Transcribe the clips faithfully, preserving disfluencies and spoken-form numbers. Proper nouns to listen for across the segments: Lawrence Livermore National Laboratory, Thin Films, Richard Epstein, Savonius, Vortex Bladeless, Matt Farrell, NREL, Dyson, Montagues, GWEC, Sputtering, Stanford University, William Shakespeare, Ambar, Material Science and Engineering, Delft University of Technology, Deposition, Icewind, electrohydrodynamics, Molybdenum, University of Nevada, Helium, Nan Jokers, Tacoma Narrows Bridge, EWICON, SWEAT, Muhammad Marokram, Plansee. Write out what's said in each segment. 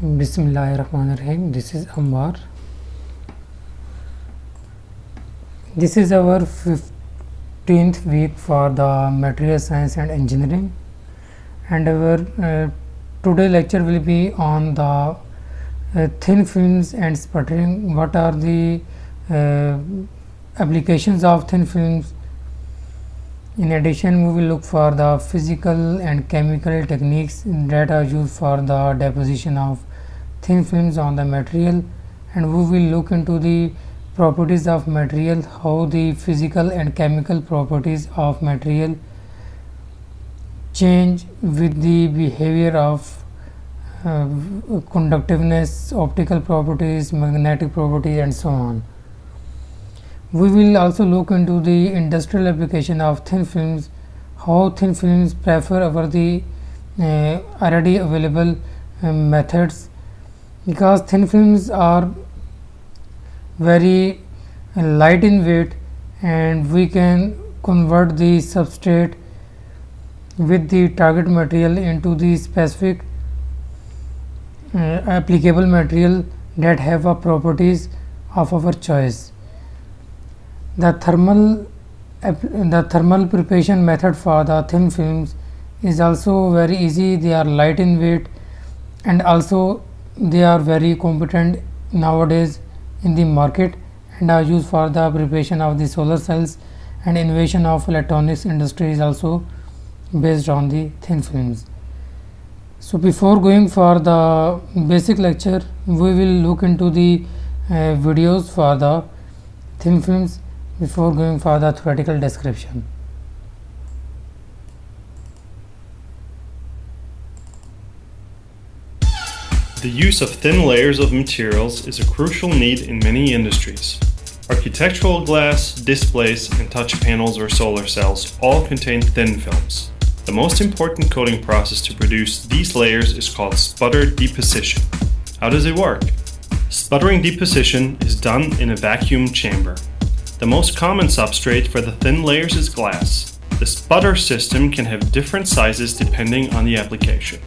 Bismillahirrahmanirrahim. This is Ambar. This is our fifteenth week for the Material Science and Engineering, and our uh, today lecture will be on the uh, thin films and sputtering. What are the uh, applications of thin films? In addition, we will look for the physical and chemical techniques that are used for the deposition of thin films on the material, and we will look into the properties of material, how the physical and chemical properties of material change with the behavior of uh, conductiveness, optical properties, magnetic properties, and so on. We will also look into the industrial application of thin films, how thin films prefer over the uh, already available uh, methods, because thin films are very light in weight and we can convert the substrate with the target material into the specific uh, applicable material that have a properties of our choice. The thermal the thermal preparation method for the thin films is also very easy. They are light in weight and also they are very competent nowadays in the market and are used for the preparation of the solar cells, and innovation of electronics industry is also based on the thin films. So before going for the basic lecture, we will look into the uh, videos for the thin films before going for the theoretical description. The use of thin layers of materials is a crucial need in many industries. Architectural glass, displays, and touch panels or solar cells all contain thin films. The most important coating process to produce these layers is called sputter deposition. How does it work? Sputtering deposition is done in a vacuum chamber. The most common substrate for the thin layers is glass. The sputter system can have different sizes depending on the application.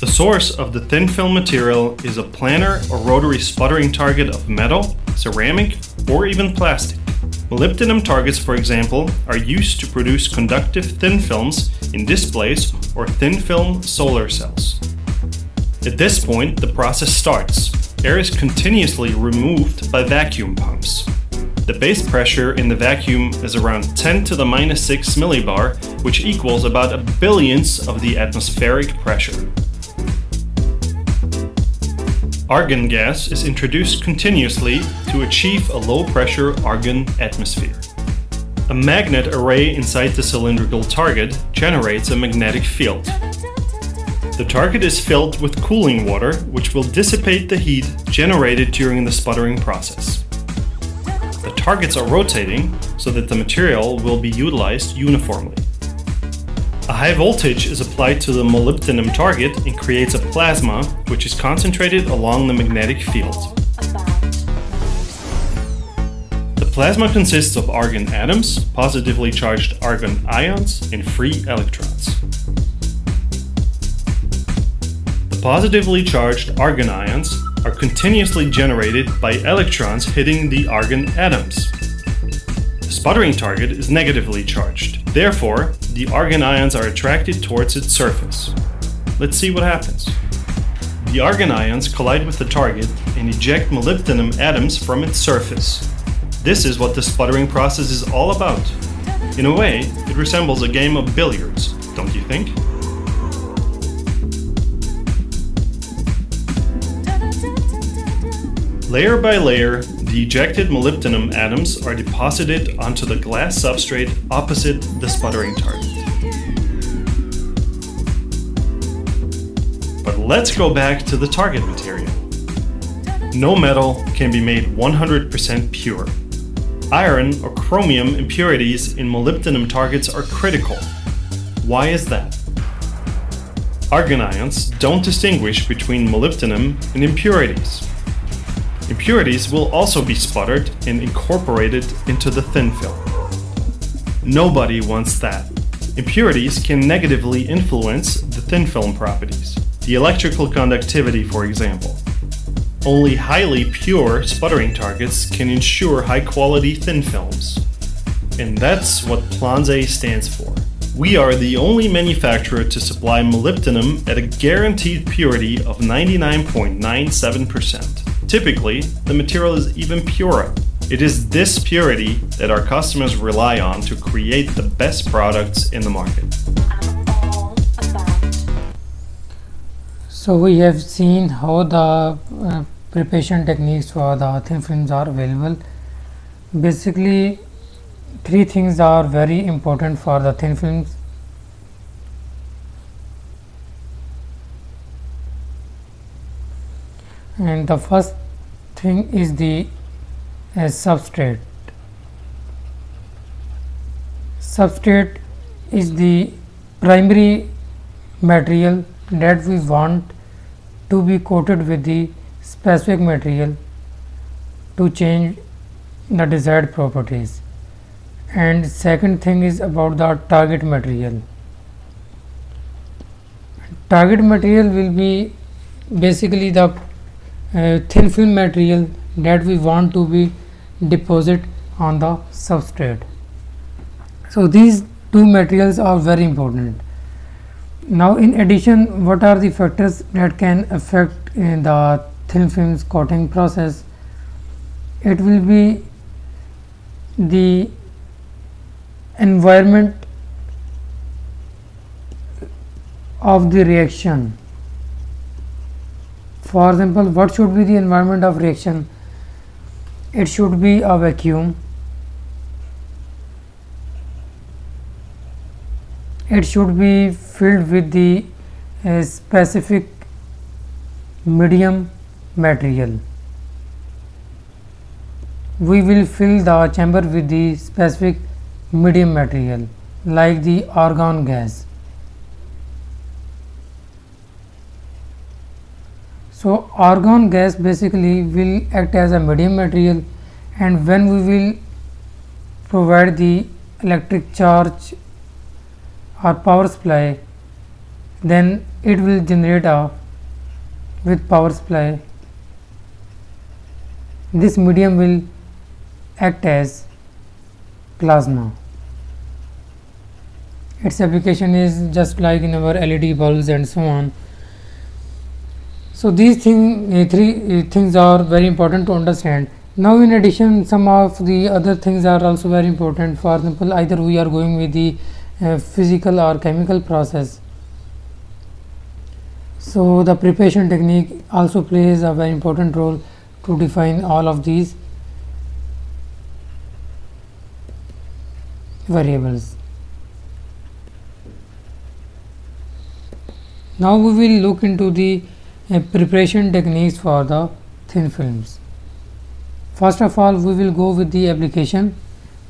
The source of the thin film material is a planar or rotary sputtering target of metal, ceramic, or even plastic. Molybdenum targets, for example, are used to produce conductive thin films in displays or thin film solar cells. At this point, the process starts. Air is continuously removed by vacuum pumps. The base pressure in the vacuum is around ten to the minus six millibar, which equals about a billionth of the atmospheric pressure. Argon gas is introduced continuously to achieve a low-pressure argon atmosphere. A magnet array inside the cylindrical target generates a magnetic field. The target is filled with cooling water, which will dissipate the heat generated during the sputtering process. The targets are rotating so that the material will be utilized uniformly. A high voltage is applied to the molybdenum target and creates a plasma, which is concentrated along the magnetic field. The plasma consists of argon atoms, positively charged argon ions, and free electrons. The positively charged argon ions are continuously generated by electrons hitting the argon atoms. The sputtering target is negatively charged. Therefore, the argon ions are attracted towards its surface. Let's see what happens. The argon ions collide with the target and eject molybdenum atoms from its surface. This is what the sputtering process is all about. In a way, it resembles a game of billiards, don't you think? Layer by layer, the ejected molybdenum atoms are deposited onto the glass substrate opposite the sputtering target. But let's go back to the target material. No metal can be made one hundred percent pure. Iron or chromium impurities in molybdenum targets are critical. Why is that? Argon ions don't distinguish between molybdenum and impurities. Impurities will also be sputtered and incorporated into the thin film. Nobody wants that. Impurities can negatively influence the thin film properties. the electrical conductivity, for example. Only highly pure sputtering targets can ensure high-quality thin films. And that's what Plansee stands for. We are the only manufacturer to supply molybdenum at a guaranteed purity of ninety-nine point nine seven percent. Typically, the material is even purer. It is this purity that our customers rely on to create the best products in the market. So we have seen how the uh, preparation techniques for the thin films are available. Basically, three things are very important for the thin films. And the first thing is the uh, substrate. Substrate is the primary material that we want to be coated with the specific material to change the desired properties. And second thing is about the target material. Target material will be basically the uh, thin film material that we want to be deposit on the substrate. So these two materials are very important. Now in addition, what are the factors that can affect in the thin films coating process? It will be the environment of the reaction. For example, what should be the environment of reaction? It should be a vacuum, it should be filled with the uh, specific medium material. We will fill the chamber with the specific medium material like the argon gas. So argon gas basically will act as a medium material, and when we will provide the electric charge or power supply, then it will generate a with power supply. This medium will act as plasma. Its application is just like in our L E D bulbs and so on. So these thing, three things are very important to understand. Now in addition, some of the other things are also very important. For example, either we are going with the uh, physical or chemical process. So the preparation technique also plays a very important role to define all of these variables. Now we will look into the uh, preparation techniques for the thin films. First of all, we will go with the application,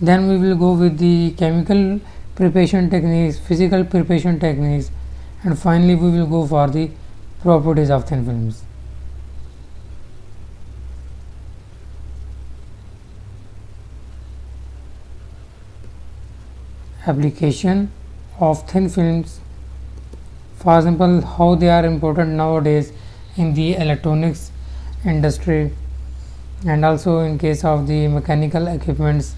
then we will go with the chemical preparation techniques, physical preparation techniques, and finally we will go for the properties of thin films. Application of thin films. For example, how they are important nowadays in the electronics industry and also in case of the mechanical equipments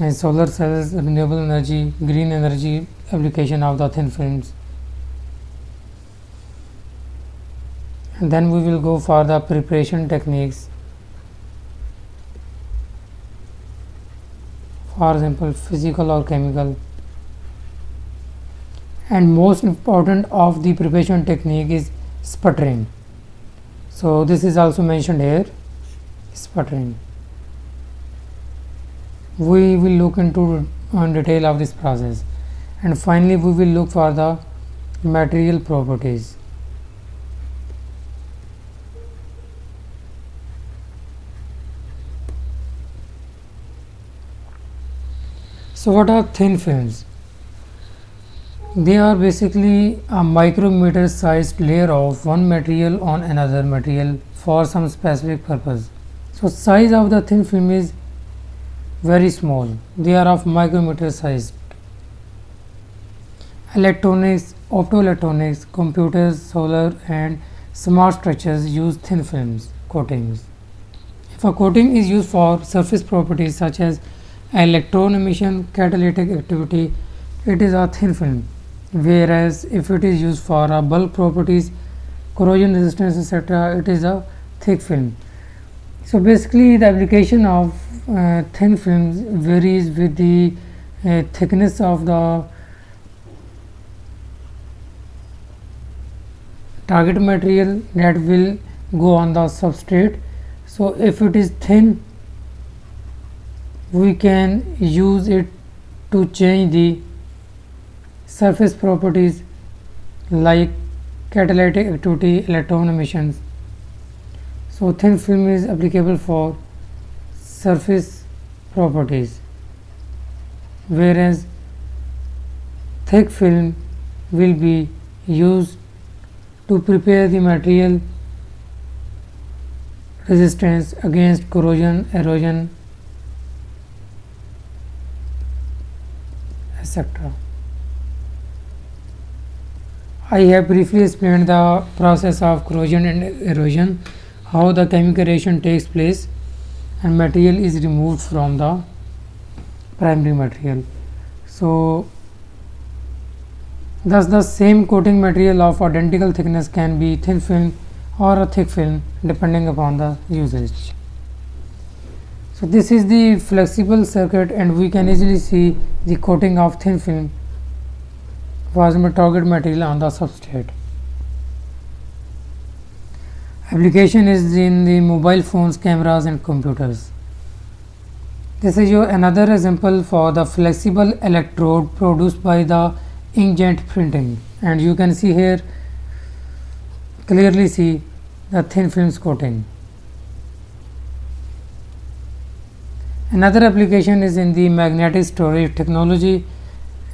and solar cells, renewable energy, green energy application of the thin films. And then we will go for the preparation techniques. For example, physical or chemical. And most important of the preparation technique is sputtering. So this is also mentioned here, sputtering. We will look into on detail of this process, and finally we will look for the material properties. So what are thin films? They are basically a micrometer sized layer of one material on another material for some specific purpose. So size of the thin film is very small. They are of micrometer sized. Electronics optoelectronics, computers, solar and smart structures use thin films coatings. If a coating is used for surface properties such as electron emission, catalytic activity, it is a thin film, whereas if it is used for a bulk properties, corrosion resistance, etc., it is a thick film. So basically the application of uh, thin films varies with the uh, thickness of the target material that will go on the substrate. So if it is thin, we can use it to change the surface properties like catalytic activity, electron emissions. So thin film is applicable for surface properties, whereas thick film will be used to prepare the material resistance against corrosion, erosion, et cetera. I have briefly explained the process of corrosion and erosion, how the chemical reaction takes place and material is removed from the primary material. So thus the same coating material of identical thickness can be thin film or a thick film depending upon the usage. So this is the flexible circuit, and we can easily see the coating of thin film was my target material on the substrate. Application is in the mobile phones, cameras and computers. This is your another example for the flexible electrode produced by the inkjet printing, and you can see here clearly see the thin films coating. Another application is in the magnetic storage technology,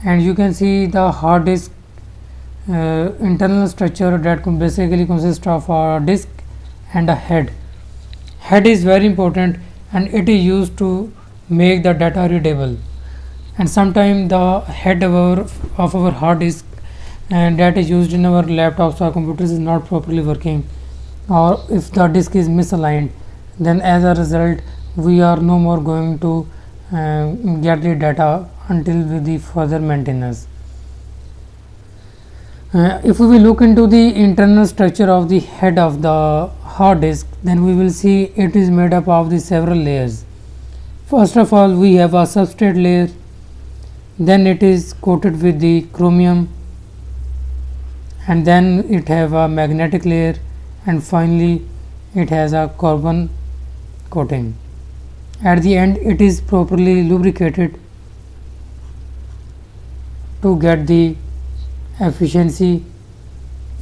and you can see the hard disk uh, internal structure that could basically consist of a disk and a head. Head is very important, and it is used to make the data readable, and sometimes the head of our, of our hard disk and that is used in our laptops or computers is not properly working, or if the disk is misaligned, then as a result we are no more going to uh, get the data until with the further maintenance. Uh, if we look into the internal structure of the head of the hard disk, then we will see it is made up of the several layers. First of all, we have a substrate layer, then it is coated with the chromium, and then it have a magnetic layer, and finally it has a carbon coating. At the end it is properly lubricated to get the efficiency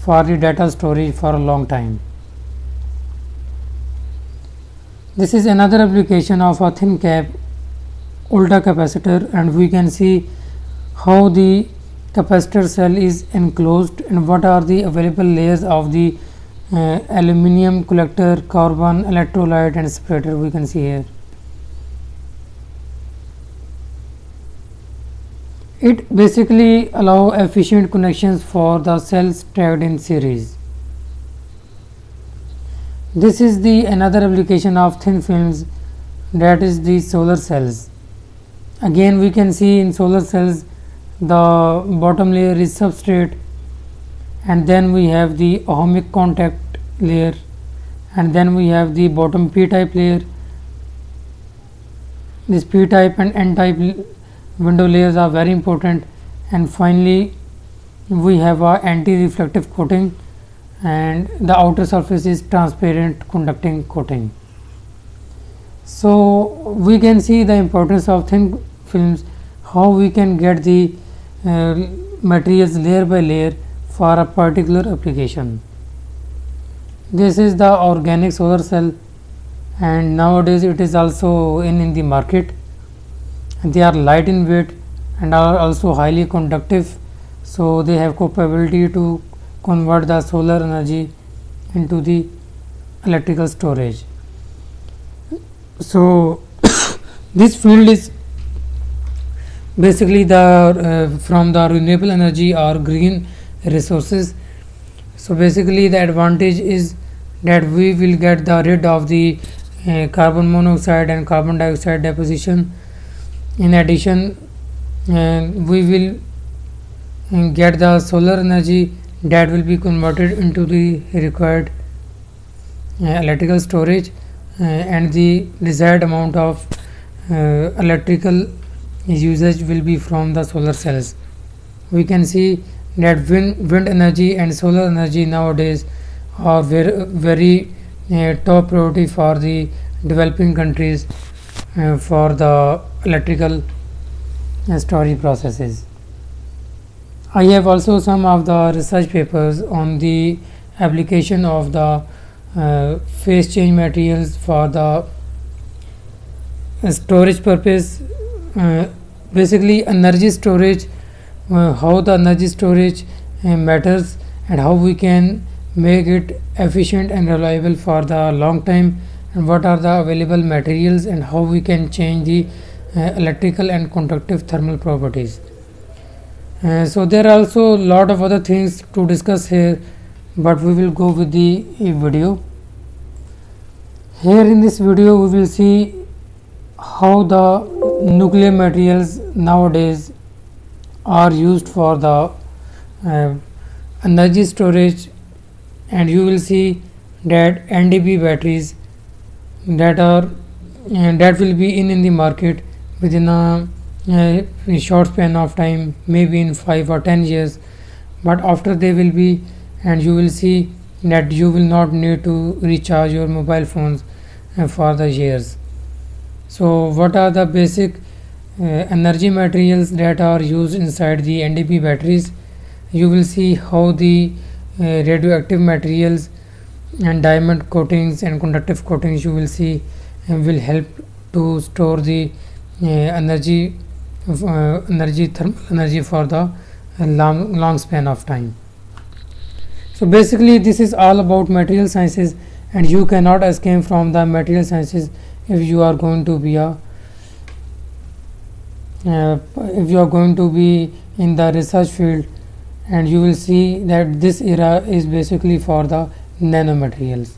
for the data storage for a long time. This is another application of a thin cap ultra capacitor, and we can see how the capacitor cell is enclosed and what are the available layers of the uh, aluminum collector, carbon, electrolyte and separator we can see here. It basically allow efficient connections for the cells tagged in series. This is the another application of thin films, that is the solar cells. Again we can see in solar cells the bottom layer is substrate, and then we have the ohmic contact layer, and then we have the bottom p-type layer. This p-type and n-type window layers are very important, and finally we have a anti-reflective coating, and the outer surface is transparent conducting coating. So we can see the importance of thin films, how we can get the uh, materials layer by layer for a particular application. This is the organic solar cell, and nowadays it is also in, in the market. They are light in weight and are also highly conductive, so they have capability to convert the solar energy into the electrical storage. So this field is basically the uh, from the renewable energy or green resources. So basically the advantage is that we will get the rid of the uh, carbon monoxide and carbon dioxide deposition. In addition, uh, we will get the solar energy that will be converted into the required uh, electrical storage uh, and the desired amount of uh, electrical usage will be from the solar cells. We can see that wind, wind energy and solar energy nowadays are very, very uh, top priority for the developing countries uh, for the electrical uh, storage processes. I have also some of the research papers on the application of the uh, phase change materials for the uh, storage purpose. Uh, basically energy storage, uh, how the energy storage uh, matters and how we can make it efficient and reliable for the long time, and what are the available materials and how we can change the uh, electrical and conductive thermal properties. Uh, so there are also a lot of other things to discuss here, but we will go with the video. Here in this video we will see how the nuclear materials nowadays are used for the uh, energy storage, and you will see that N D B batteries that are uh, that will be in in the market within a uh, short span of time, maybe in five or ten years, but after they will be, and you will see that you will not need to recharge your mobile phones uh, for the years. So what are the basic uh, energy materials that are used inside the N D B batteries? You will see how the uh, radioactive materials and diamond coatings and conductive coatings you will see uh, will help to store the uh, energy uh, energy thermal energy for the long long span of time. So basically this is all about material sciences, and you cannot escape from the material sciences if you are going to be a uh, if you are going to be in the research field. And you will see that this era is basically for the nanomaterials.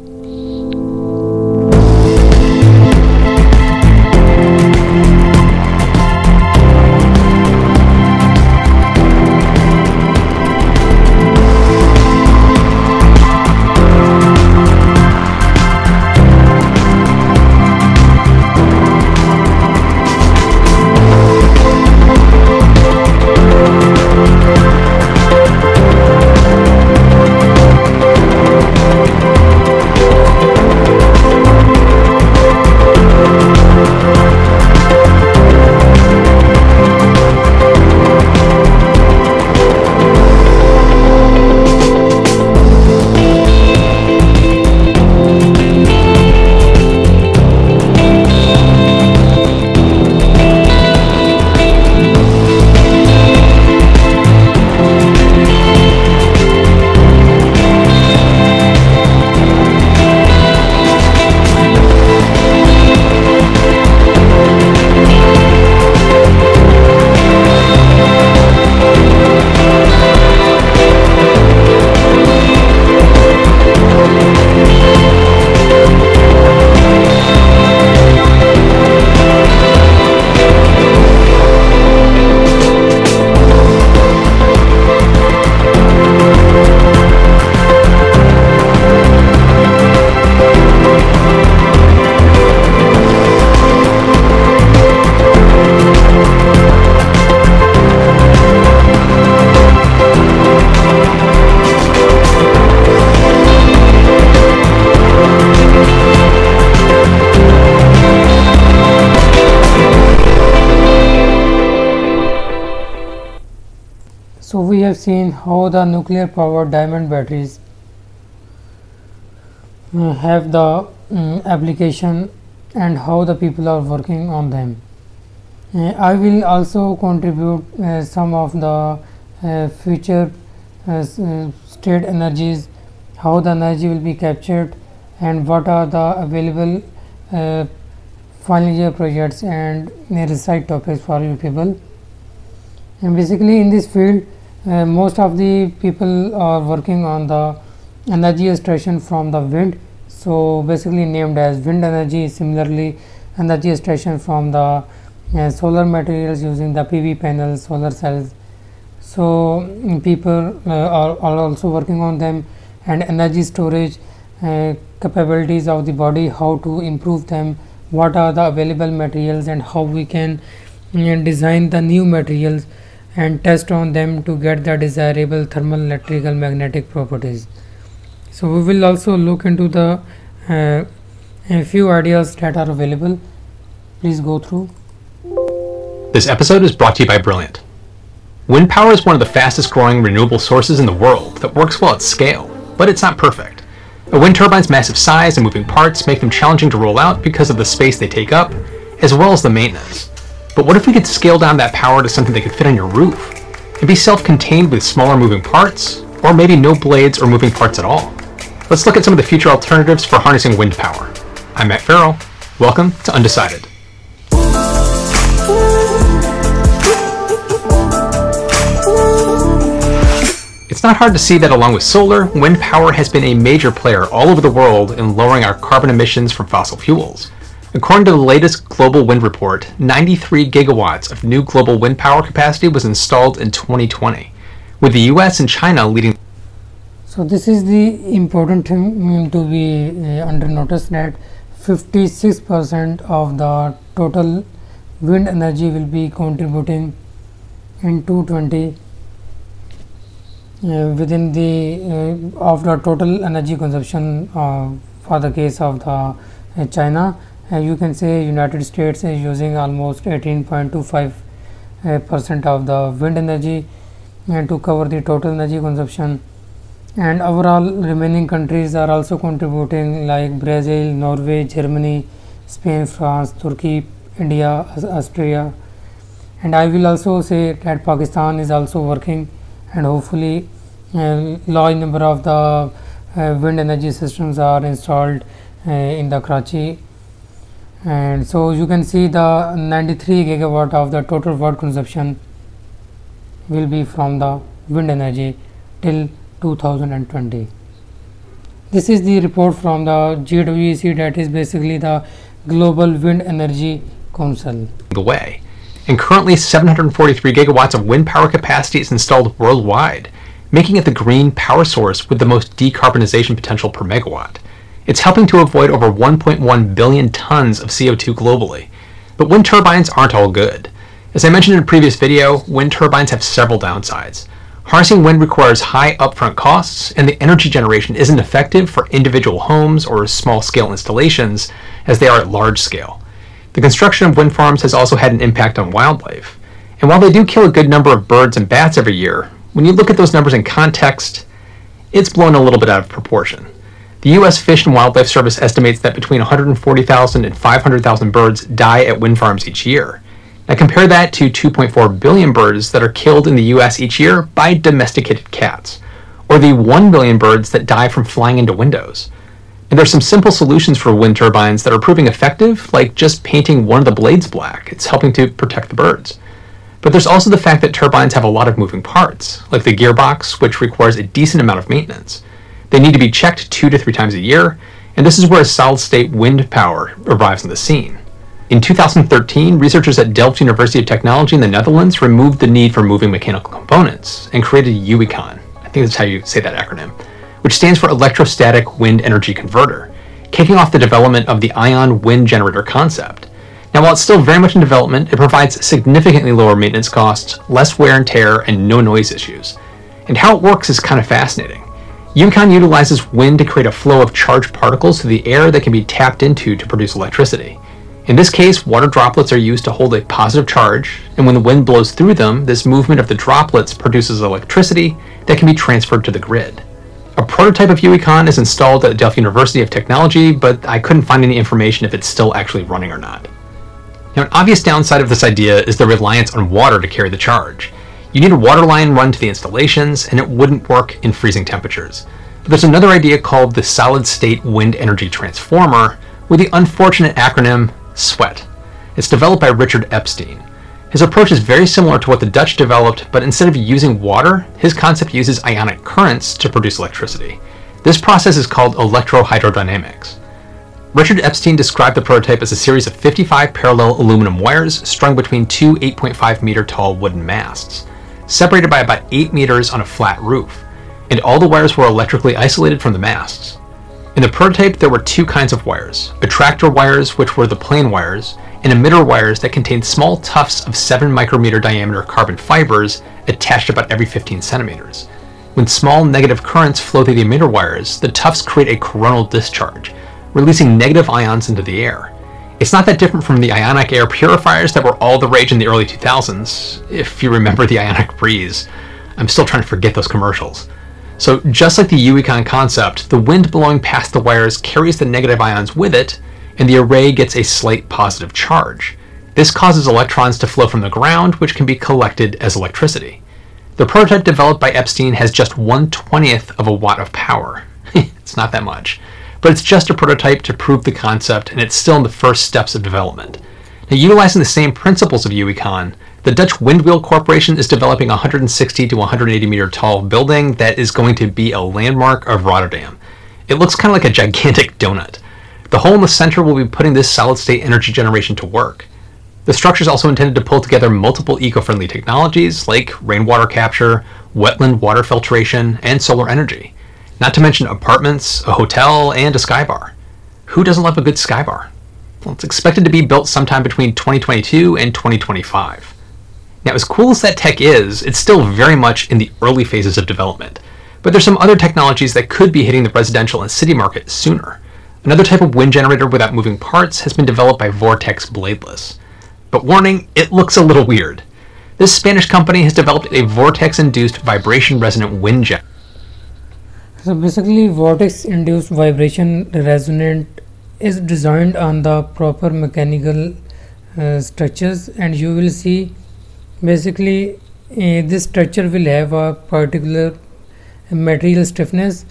So we have seen how the nuclear powered diamond batteries uh, have the um, application and how the people are working on them. Uh, I will also contribute uh, some of the uh, future uh, state energies, how the energy will be captured and what are the available uh, final year projects and uh, research topics for you people. And basically in this field Uh, most of the people are working on the energy extraction from the wind, so basically named as wind energy. Similarly, energy extraction from the uh, solar materials using the P V panels, solar cells. So um, people uh, are, are also working on them, and energy storage uh, capabilities of the body, how to improve them, what are the available materials, and how we can uh, design the new materials and test on them to get the desirable thermal, electrical, magnetic properties. So we will also look into the uh, a few ideas that are available. Please go through. This episode is brought to you by Brilliant. Wind power is one of the fastest growing renewable sources in the world that works well at scale, but it's not perfect. A wind turbine's massive size and moving parts make them challenging to roll out because of the space they take up, as well as the maintenance. But what if we could scale down that power to something that could fit on your roof and be self-contained with smaller moving parts, or maybe no blades or moving parts at all? Let's look at some of the future alternatives for harnessing wind power. I'm Matt Farrell. Welcome to Undecided. It's not hard to see that along with solar, wind power has been a major player all over the world in lowering our carbon emissions from fossil fuels. According to the latest Global Wind Report, ninety-three gigawatts of new global wind power capacity was installed in twenty twenty, with the U S and China leading. So this is the important thing to be uh, under notice, that fifty-six percent of the total wind energy will be contributing in twenty twenty uh, within the uh, of the total energy consumption uh, for the case of the uh, China. Uh, you can say United States is using almost eighteen point two five percent of the wind energy uh, to cover the total energy consumption, and overall remaining countries are also contributing, like Brazil, Norway, Germany, Spain, France, Turkey, India, Austria, and I will also say that Pakistan is also working, and hopefully a large number of the uh, wind energy systems are installed uh, in the Karachi. And so you can see the ninety-three gigawatt of the total world consumption will be from the wind energy till two thousand twenty. This is the report from the G W E C, that is basically the Global Wind Energy Council. The way, and currently seven hundred forty-three gigawatts of wind power capacity is installed worldwide, making it the green power source with the most decarbonization potential per megawatt. It's helping to avoid over one point one billion tons of C O two globally. But wind turbines aren't all good. As I mentioned in a previous video, wind turbines have several downsides. Harnessing wind requires high upfront costs, and the energy generation isn't effective for individual homes or small-scale installations as they are at large scale. The construction of wind farms has also had an impact on wildlife. And while they do kill a good number of birds and bats every year, when you look at those numbers in context, it's blown a little bit out of proportion. The U S Fish and Wildlife Service estimates that between one hundred forty thousand and five hundred thousand birds die at wind farms each year. Now compare that to two point four billion birds that are killed in the U S each year by domesticated cats, or the one billion birds that die from flying into windows. And there's some simple solutions for wind turbines that are proving effective, like just painting one of the blades black. It's helping to protect the birds. But there's also the fact that turbines have a lot of moving parts, like the gearbox, which requires a decent amount of maintenance. They need to be checked two to three times a year, and this is where solid-state wind power arrives on the scene. In two thousand thirteen, researchers at Delft University of Technology in the Netherlands removed the need for moving mechanical components and created EWICON, I think that's how you say that acronym, which stands for Electrostatic Wind Energy Converter, kicking off the development of the ion wind generator concept. Now while it's still very much in development, it provides significantly lower maintenance costs, less wear and tear, and no noise issues. And how it works is kind of fascinating. EWICON utilizes wind to create a flow of charged particles through the air that can be tapped into to produce electricity. In this case, water droplets are used to hold a positive charge, and when the wind blows through them, this movement of the droplets produces electricity that can be transferred to the grid. A prototype of EWICON is installed at Delft University of Technology, but I couldn't find any information if it's still actually running or not. Now, an obvious downside of this idea is the reliance on water to carry the charge. You need a water line run to the installations, and it wouldn't work in freezing temperatures. But there's another idea called the solid-state wind energy transformer, with the unfortunate acronym SWEAT. It's developed by Richard Epstein. His approach is very similar to what the Dutch developed, but instead of using water, his concept uses ionic currents to produce electricity. This process is called electrohydrodynamics. Richard Epstein described the prototype as a series of fifty-five parallel aluminum wires strung between two eight point five meter tall wooden masts, separated by about eight meters on a flat roof, and all the wires were electrically isolated from the masts. In the prototype, there were two kinds of wires, attractor wires, which were the plain wires, and emitter wires that contained small tufts of seven micrometer diameter carbon fibers attached about every fifteen centimeters. When small negative currents flow through the emitter wires, the tufts create a coronal discharge, releasing negative ions into the air. It's not that different from the ionic air purifiers that were all the rage in the early two thousands, if you remember the ionic breeze. I'm still trying to forget those commercials. So just like the EWICON concept, the wind blowing past the wires carries the negative ions with it, and the array gets a slight positive charge. This causes electrons to flow from the ground, which can be collected as electricity. The prototype developed by Epstein has just one twentieth of a watt of power. It's not that much. But it's just a prototype to prove the concept, and it's still in the first steps of development. Now, utilizing the same principles of EWICON, the Dutch Windwheel Corporation is developing a one hundred sixty to one hundred eighty meter tall building that is going to be a landmark of Rotterdam. It looks kind of like a gigantic donut. The hole in the center will be putting this solid-state energy generation to work. The structure is also intended to pull together multiple eco-friendly technologies like rainwater capture, wetland water filtration, and solar energy. Not to mention apartments, a hotel, and a skybar. Who doesn't love a good skybar? Well, it's expected to be built sometime between twenty twenty-two and twenty twenty-five. Now, as cool as that tech is, it's still very much in the early phases of development. But there's some other technologies that could be hitting the residential and city market sooner. Another type of wind generator without moving parts has been developed by Vortex Bladeless. But warning, it looks a little weird. This Spanish company has developed a vortex-induced vibration-resonant wind generator. So basically, vortex-induced vibration resonant is designed on the proper mechanical uh, structures, and you will see basically uh, this structure will have a particular material stiffness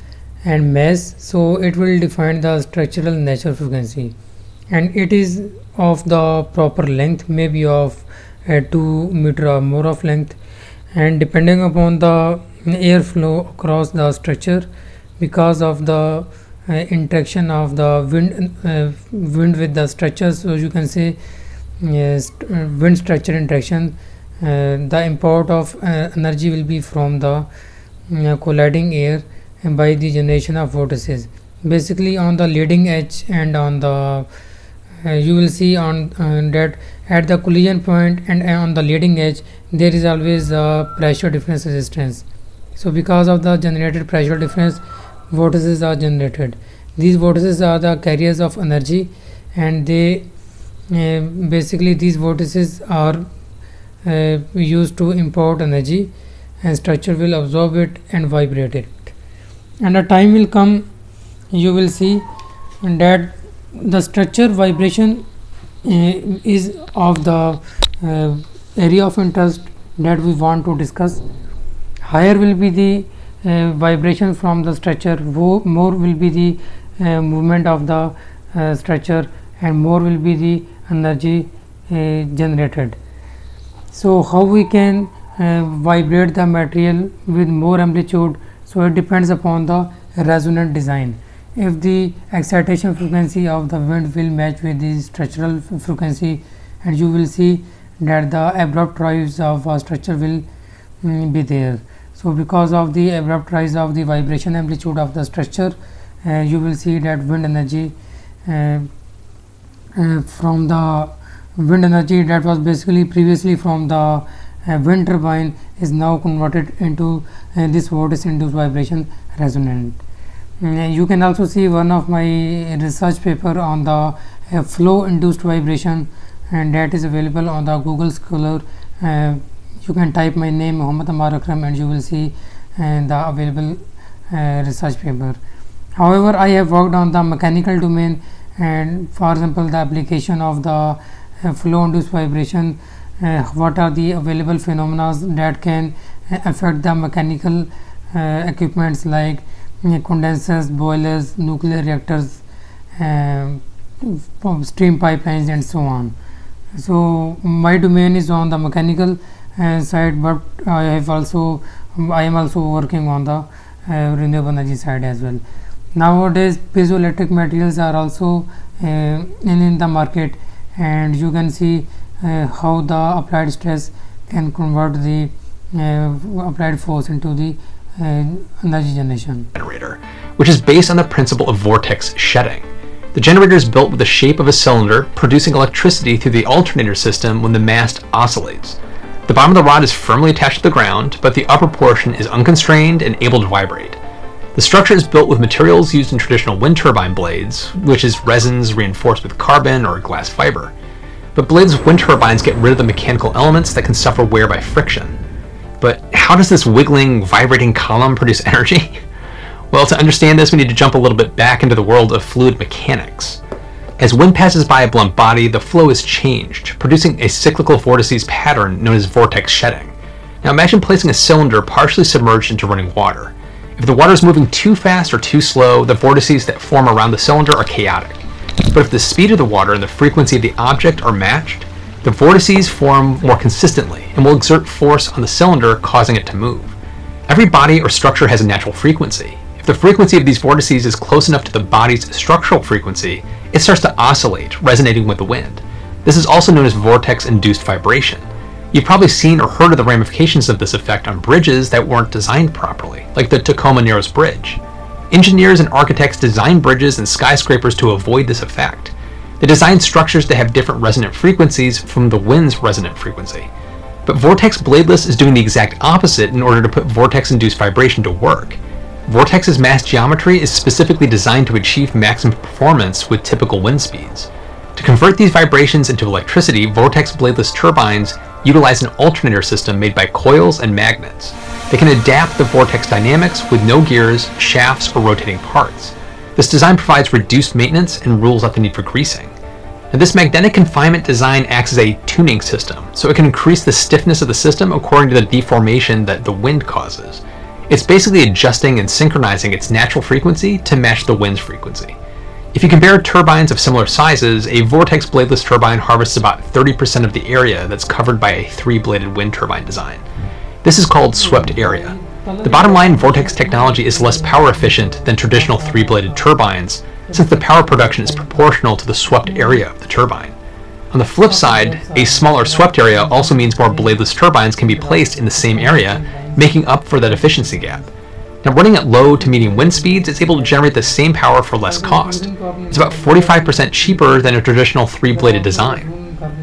and mass, so it will define the structural natural frequency, and it is of the proper length, maybe of uh, two meter or more of length, and depending upon the airflow across the structure, because of the uh, interaction of the wind uh, wind with the structure, so you can say uh, st uh, wind structure interaction, uh, the import of uh, energy will be from the uh, colliding air and by the generation of vortices. Basically, on the leading edge and on the uh, you will see on uh, that at the collision point and uh, on the leading edge there is always a pressure difference resistance. So because of the generated pressure difference, vortices are generated. These vortices are the carriers of energy, and they uh, basically these vortices are uh, used to import energy, and structure will absorb it and vibrate it. And a time will come, you will see that the structure vibration uh, is of the uh, area of interest that we want to discuss. Higher will be the uh, vibration from the structure, more will be the uh, movement of the uh, structure, and more will be the energy uh, generated. So how we can uh, vibrate the material with more amplitude? So it depends upon the resonant design. If the excitation frequency of the wind will match with the structural frequency, and you will see that the abrupt rise of a structure will mm, be there. So because of the abrupt rise of the vibration amplitude of the structure, uh, you will see that wind energy uh, uh, from the wind energy that was basically previously from the uh, wind turbine is now converted into uh, this vortex induced vibration resonant. Uh, you can also see one of my research paper on the uh, flow induced vibration, and that is available on the Google Scholar. Uh, You can type my name Muhammad Marokram and you will see uh, the available uh, research paper. However, I have worked on the mechanical domain, and for example the application of the uh, flow induced vibration, uh, what are the available phenomena that can uh, affect the mechanical uh, equipments like uh, condensers, boilers, nuclear reactors, uh, steam pipelines, and so on. So my domain is on the mechanical uh, side, but I have also I am also working on the uh, renewable energy side as well. Nowadays piezoelectric materials are also uh, in, in the market, and you can see uh, how the applied stress can convert the uh, applied force into the uh, energy generation. Generator, which is based on the principle of vortex shedding. The generator is built with the shape of a cylinder, producing electricity through the alternator system when the mast oscillates. The bottom of the rod is firmly attached to the ground, but the upper portion is unconstrained and able to vibrate. The structure is built with materials used in traditional wind turbine blades, which is resins reinforced with carbon or glass fiber. But blades of wind turbines get rid of the mechanical elements that can suffer wear by friction. But how does this wiggling, vibrating column produce energy? Well, to understand this, we need to jump a little bit back into the world of fluid mechanics. As wind passes by a blunt body, the flow is changed, producing a cyclical vortices pattern known as vortex shedding. Now imagine placing a cylinder partially submerged into running water. If the water is moving too fast or too slow, the vortices that form around the cylinder are chaotic. But if the speed of the water and the frequency of the object are matched, the vortices form more consistently and will exert force on the cylinder, causing it to move. Every body or structure has a natural frequency. The frequency of these vortices is close enough to the body's structural frequency, it starts to oscillate, resonating with the wind. This is also known as vortex-induced vibration. You've probably seen or heard of the ramifications of this effect on bridges that weren't designed properly, like the Tacoma Narrows Bridge. Engineers and architects design bridges and skyscrapers to avoid this effect. They design structures that have different resonant frequencies from the wind's resonant frequency. But Vortex Bladeless is doing the exact opposite in order to put vortex-induced vibration to work. Vortex's mass geometry is specifically designed to achieve maximum performance with typical wind speeds. To convert these vibrations into electricity, Vortex Bladeless turbines utilize an alternator system made by coils and magnets. They can adapt the vortex dynamics with no gears, shafts, or rotating parts. This design provides reduced maintenance and rules out the need for greasing. Now, this magnetic confinement design acts as a tuning system, so it can increase the stiffness of the system according to the deformation that the wind causes. It's basically adjusting and synchronizing its natural frequency to match the wind's frequency. If you compare turbines of similar sizes, a Vortex Bladeless turbine harvests about thirty percent of the area that's covered by a three-bladed wind turbine design. This is called swept area. The bottom line, Vortex technology is less power efficient than traditional three-bladed turbines, since the power production is proportional to the swept area of the turbine. On the flip side, a smaller swept area also means more bladeless turbines can be placed in the same area, making up for that efficiency gap. Now, running at low to medium wind speeds, it's able to generate the same power for less cost. It's about forty-five percent cheaper than a traditional three-bladed design.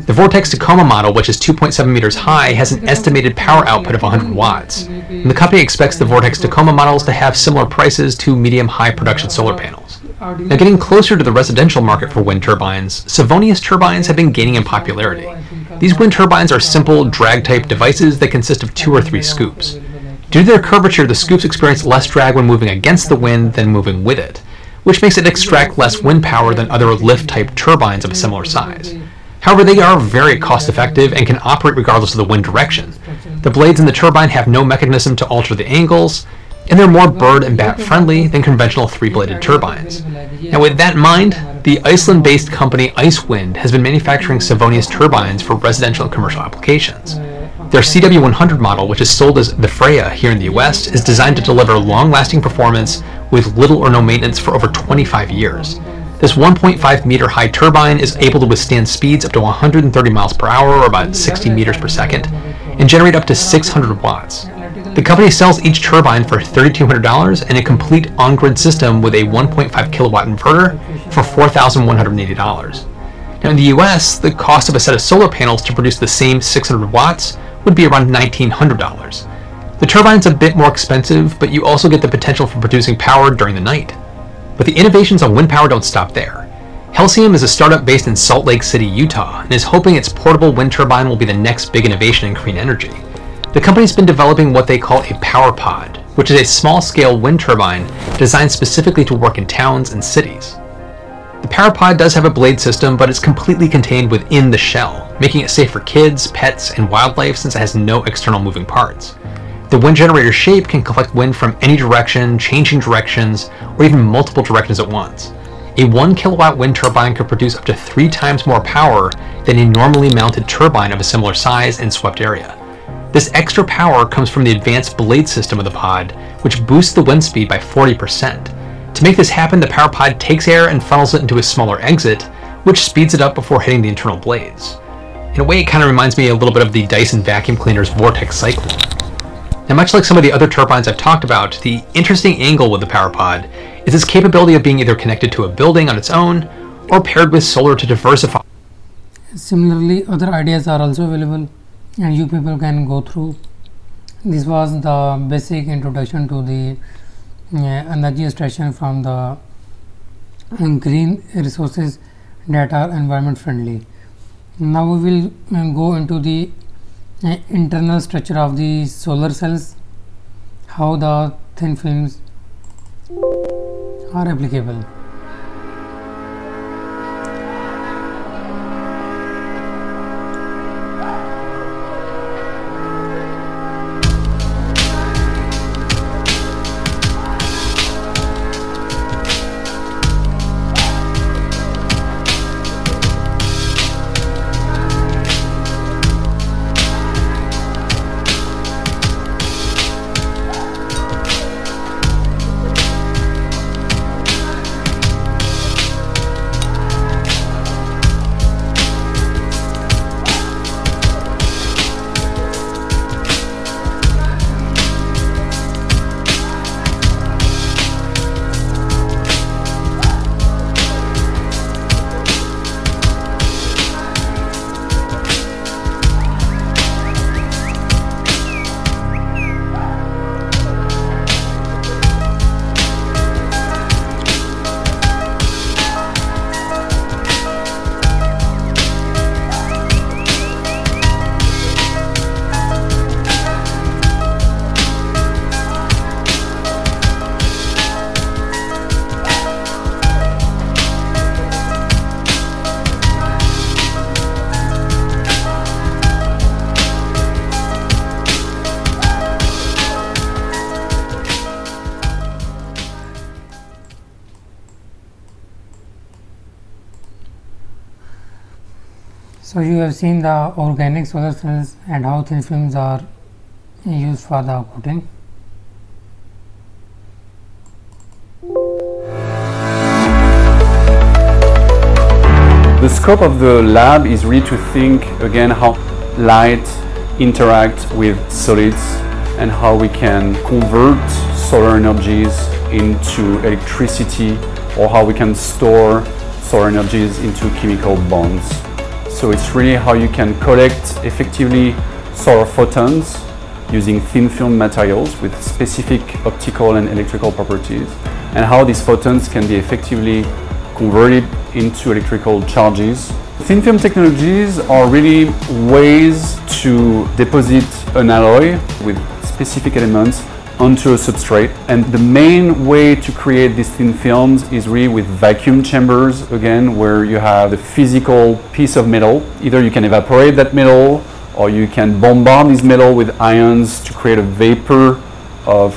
The Vortex Tacoma model, which is two point seven meters high, has an estimated power output of one hundred watts, and the company expects the Vortex Tacoma models to have similar prices to medium-high production solar panels. Now, getting closer to the residential market for wind turbines, Savonius turbines have been gaining in popularity. These wind turbines are simple, drag-type devices that consist of two or three scoops. Due to their curvature, the scoops experience less drag when moving against the wind than moving with it, which makes it extract less wind power than other lift-type turbines of a similar size. However, they are very cost-effective and can operate regardless of the wind direction. The blades in the turbine have no mechanism to alter the angles, and they're more bird and bat friendly than conventional three-bladed turbines. Now, with that in mind, the Iceland-based company Icewind has been manufacturing Savonius turbines for residential and commercial applications. Their C W one hundred model, which is sold as the Freya here in the U S, is designed to deliver long-lasting performance with little or no maintenance for over twenty-five years. This one point five meter high turbine is able to withstand speeds up to one hundred thirty miles per hour, or about sixty meters per second, and generate up to six hundred watts. The company sells each turbine for three thousand two hundred dollars and a complete on-grid system with a one point five kilowatt inverter for four thousand one hundred eighty dollars. Now, in the U S, the cost of a set of solar panels to produce the same six hundred watts would be around one thousand nine hundred dollars. The turbine's a bit more expensive, but you also get the potential for producing power during the night. But the innovations on wind power don't stop there. Helium is a startup based in Salt Lake City, Utah, and is hoping its portable wind turbine will be the next big innovation in green energy. The company's been developing what they call a power pod, which is a small-scale wind turbine designed specifically to work in towns and cities. The power pod does have a blade system, but it's completely contained within the shell, making it safe for kids, pets, and wildlife since it has no external moving parts. The wind generator's shape can collect wind from any direction, changing directions, or even multiple directions at once. A one kilowatt wind turbine could produce up to three times more power than a normally mounted turbine of a similar size and swept area. This extra power comes from the advanced blade system of the pod, which boosts the wind speed by forty percent. To make this happen, the power pod takes air and funnels it into a smaller exit, which speeds it up before hitting the internal blades. In a way, it kind of reminds me a little bit of the Dyson vacuum cleaner's vortex cycling. Now, much like some of the other turbines I've talked about, the interesting angle with the power pod is its capability of being either connected to a building on its own or paired with solar to diversify. Similarly, other ideas are also available, and you people can go through. This was the basic introduction to the uh, energy extraction from the um, green resources that are environment friendly. Now we will um, go into the uh, internal structure of the solar cells, how the thin films are applicable. So you have seen the organic solar cells and how thin films are used for the coating. The scope of the lab is really to think again how light interacts with solids and how we can convert solar energies into electricity, or how we can store solar energies into chemical bonds. So it's really how you can collect effectively solar photons using thin film materials with specific optical and electrical properties, and how these photons can be effectively converted into electrical charges. Thin film technologies are really ways to deposit an alloy with specific elements onto a substrate, and the main way to create these thin films is really with vacuum chambers, again, where you have the physical piece of metal. Either you can evaporate that metal, or you can bombard this metal with ions to create a vapor of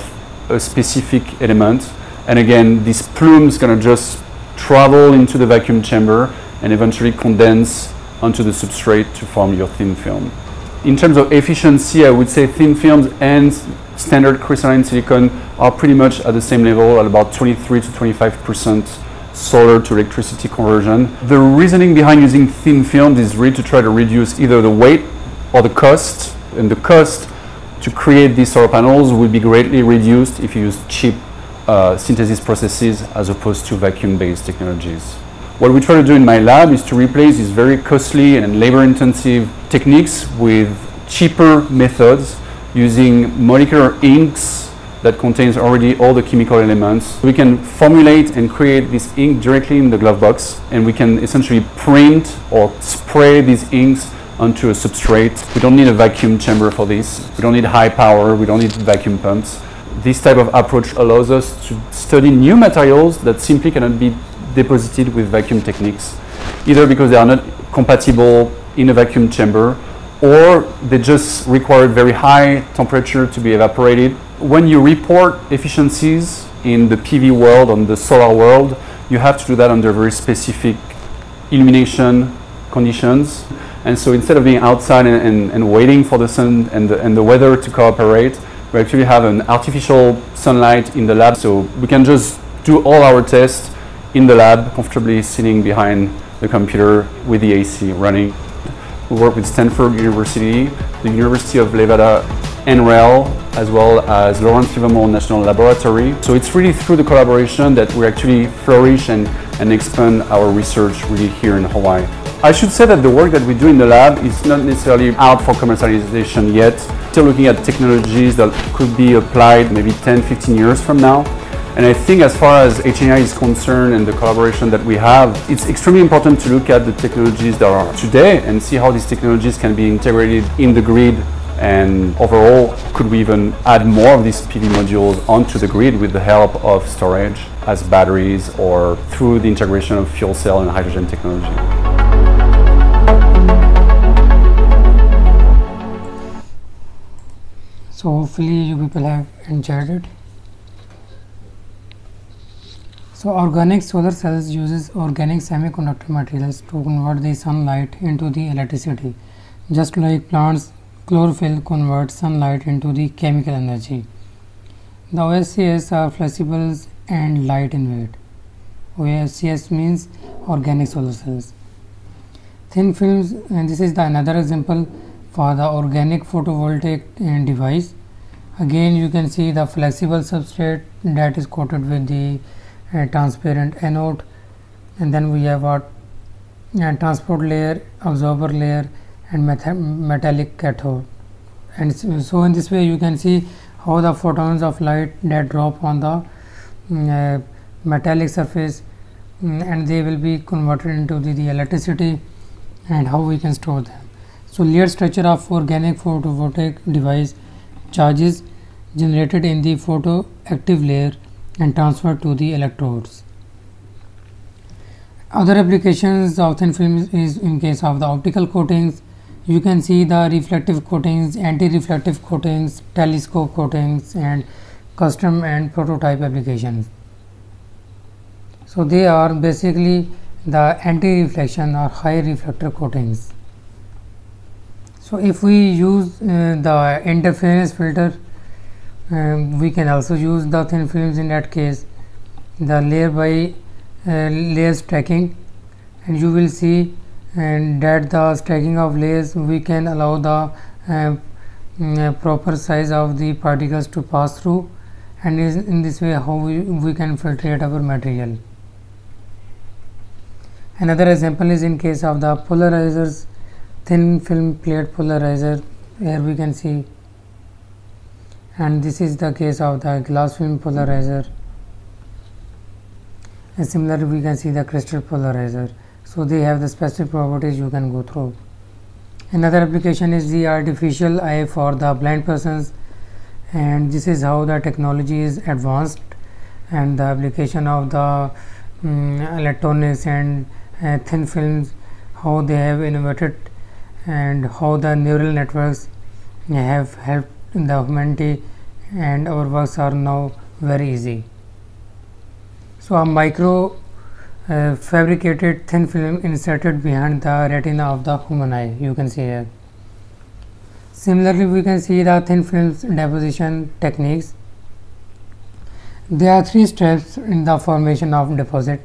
a specific element, and again this plume is going to just travel into the vacuum chamber and eventually condense onto the substrate to form your thin film. In terms of efficiency, I would say thin films and standard crystalline silicon are pretty much at the same level, at about twenty-three to twenty-five percent solar to electricity conversion. The reasoning behind using thin films is really to try to reduce either the weight or the cost, and the cost to create these solar panels would be greatly reduced if you use cheap uh, synthesis processes as opposed to vacuum-based technologies. What we try to do in my lab is to replace these very costly and labor-intensive techniques with cheaper methods, using molecular inks that contains already all the chemical elements. We can formulate and create this ink directly in the glove box, and we can essentially print or spray these inks onto a substrate. We don't need a vacuum chamber for this. We don't need high power. We don't need vacuum pumps. This type of approach allows us to study new materials that simply cannot be deposited with vacuum techniques, either because they are not compatible in a vacuum chamber, or they just require very high temperature to be evaporated. When you report efficiencies in the P V world, on the solar world, you have to do that under very specific illumination conditions. And so instead of being outside and, and, and waiting for the sun and the, and the weather to cooperate, we actually have an artificial sunlight in the lab. So we can just do all our tests in the lab, comfortably sitting behind the computer with the A C running. We work with Stanford University, the University of Nevada, N R E L, as well as Lawrence Livermore National Laboratory. So it's really through the collaboration that we actually flourish and, and expand our research really here in Hawaii. I should say that the work that we do in the lab is not necessarily out for commercialization yet. Still looking at technologies that could be applied maybe ten, fifteen years from now. And I think as far as H N I is concerned and the collaboration that we have, it's extremely important to look at the technologies that are today and see how these technologies can be integrated in the grid, and overall, could we even add more of these P V modules onto the grid with the help of storage as batteries or through the integration of fuel cell and hydrogen technology. So hopefully you people have enjoyed it. So organic solar cells uses organic semiconductor materials to convert the sunlight into the electricity, just like plants chlorophyll converts sunlight into the chemical energy. The O S C S are flexible and light in weight. O S C S means organic solar cells. Thin films, and this is the another example for the organic photovoltaic device. Again you can see the flexible substrate that is coated with the a transparent anode, and then we have our uh, transport layer, absorber layer, and metallic cathode. And so in this way you can see how the photons of light that drop on the uh, metallic surface, um, and they will be converted into the, the electricity, and how we can store them. So layer structure of organic photovoltaic device: charges generated in the photoactive layer and transferred to the electrodes. Other applications of thin films is in case of the optical coatings. You can see the reflective coatings, anti-reflective coatings, telescope coatings, and custom and prototype applications. So they are basically the anti-reflection or high reflector coatings. So if we use uh, the interference filter, Um, we can also use the thin films in that case, the layer by uh, layer stacking, and you will see and that the stacking of layers we can allow the uh, uh, proper size of the particles to pass through, and is in this way how we, we can filtrate our material. Another example is in case of the polarizers, thin film plate polarizer. Here we can see, and this is the case of the glass film polarizer, and similarly we can see the crystal polarizer. So they have the specific properties you can go through. Another application is the artificial eye for the blind persons, and this is how the technology is advanced, and the application of the um, electronics and uh, thin films, how they have innovated and how the neural networks have helped in the humanity, and our works are now very easy. So a micro uh, fabricated thin film inserted behind the retina of the human eye, you can see here. Similarly we can see the thin films deposition techniques. There are three steps in the formation of deposit.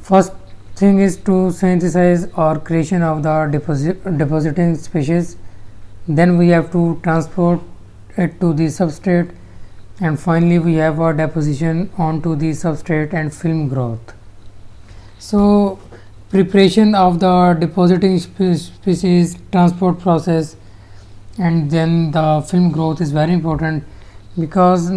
First thing is to synthesize or creation of the deposit depositing species. Then we have to transport it to the substrate, and finally we have our deposition onto the substrate and film growth. So preparation of the depositing species, transport process, and then the film growth is very important, because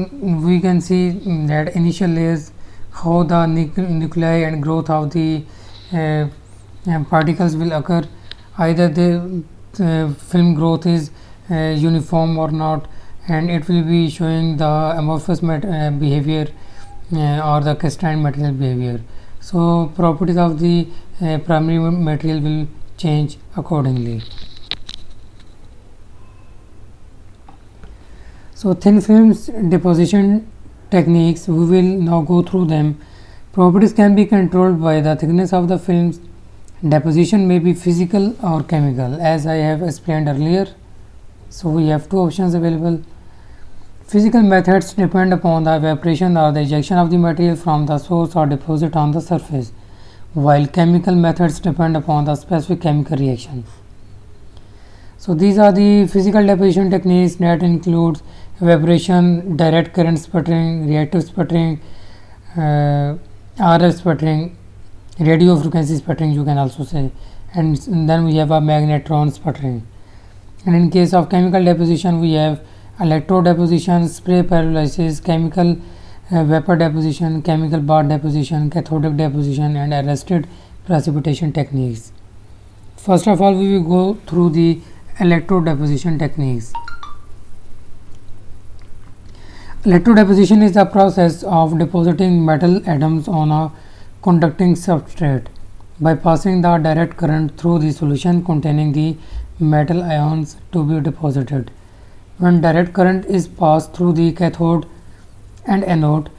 we can see that initial layers how the nuclei and growth of the uh, particles will occur. Either they Uh, film growth is uh, uniform or not, and it will be showing the amorphous mat uh, behavior uh, or the crystalline material behavior. So properties of the uh, primary material will change accordingly. So thin films deposition techniques, we will now go through them. Properties can be controlled by the thickness of the films. Deposition may be physical or chemical, as I have explained earlier. So we have two options available. Physical methods depend upon the evaporation or the ejection of the material from the source or deposit on the surface, while chemical methods depend upon the specific chemical reaction. So these are the physical deposition techniques that includes evaporation, direct current sputtering, reactive sputtering, uh, R F sputtering, radio frequency sputtering you can also say, and then we have a magnetron sputtering. And in case of chemical deposition, we have electrode deposition, spray pyrolysis, chemical uh, vapor deposition, chemical bath deposition, cathodic deposition, and arrested precipitation techniques. First of all, we will go through the electrode deposition techniques. Electrode deposition is the process of depositing metal atoms on a conducting substrate by passing the direct current through the solution containing the metal ions to be deposited. When direct current is passed through the cathode and anode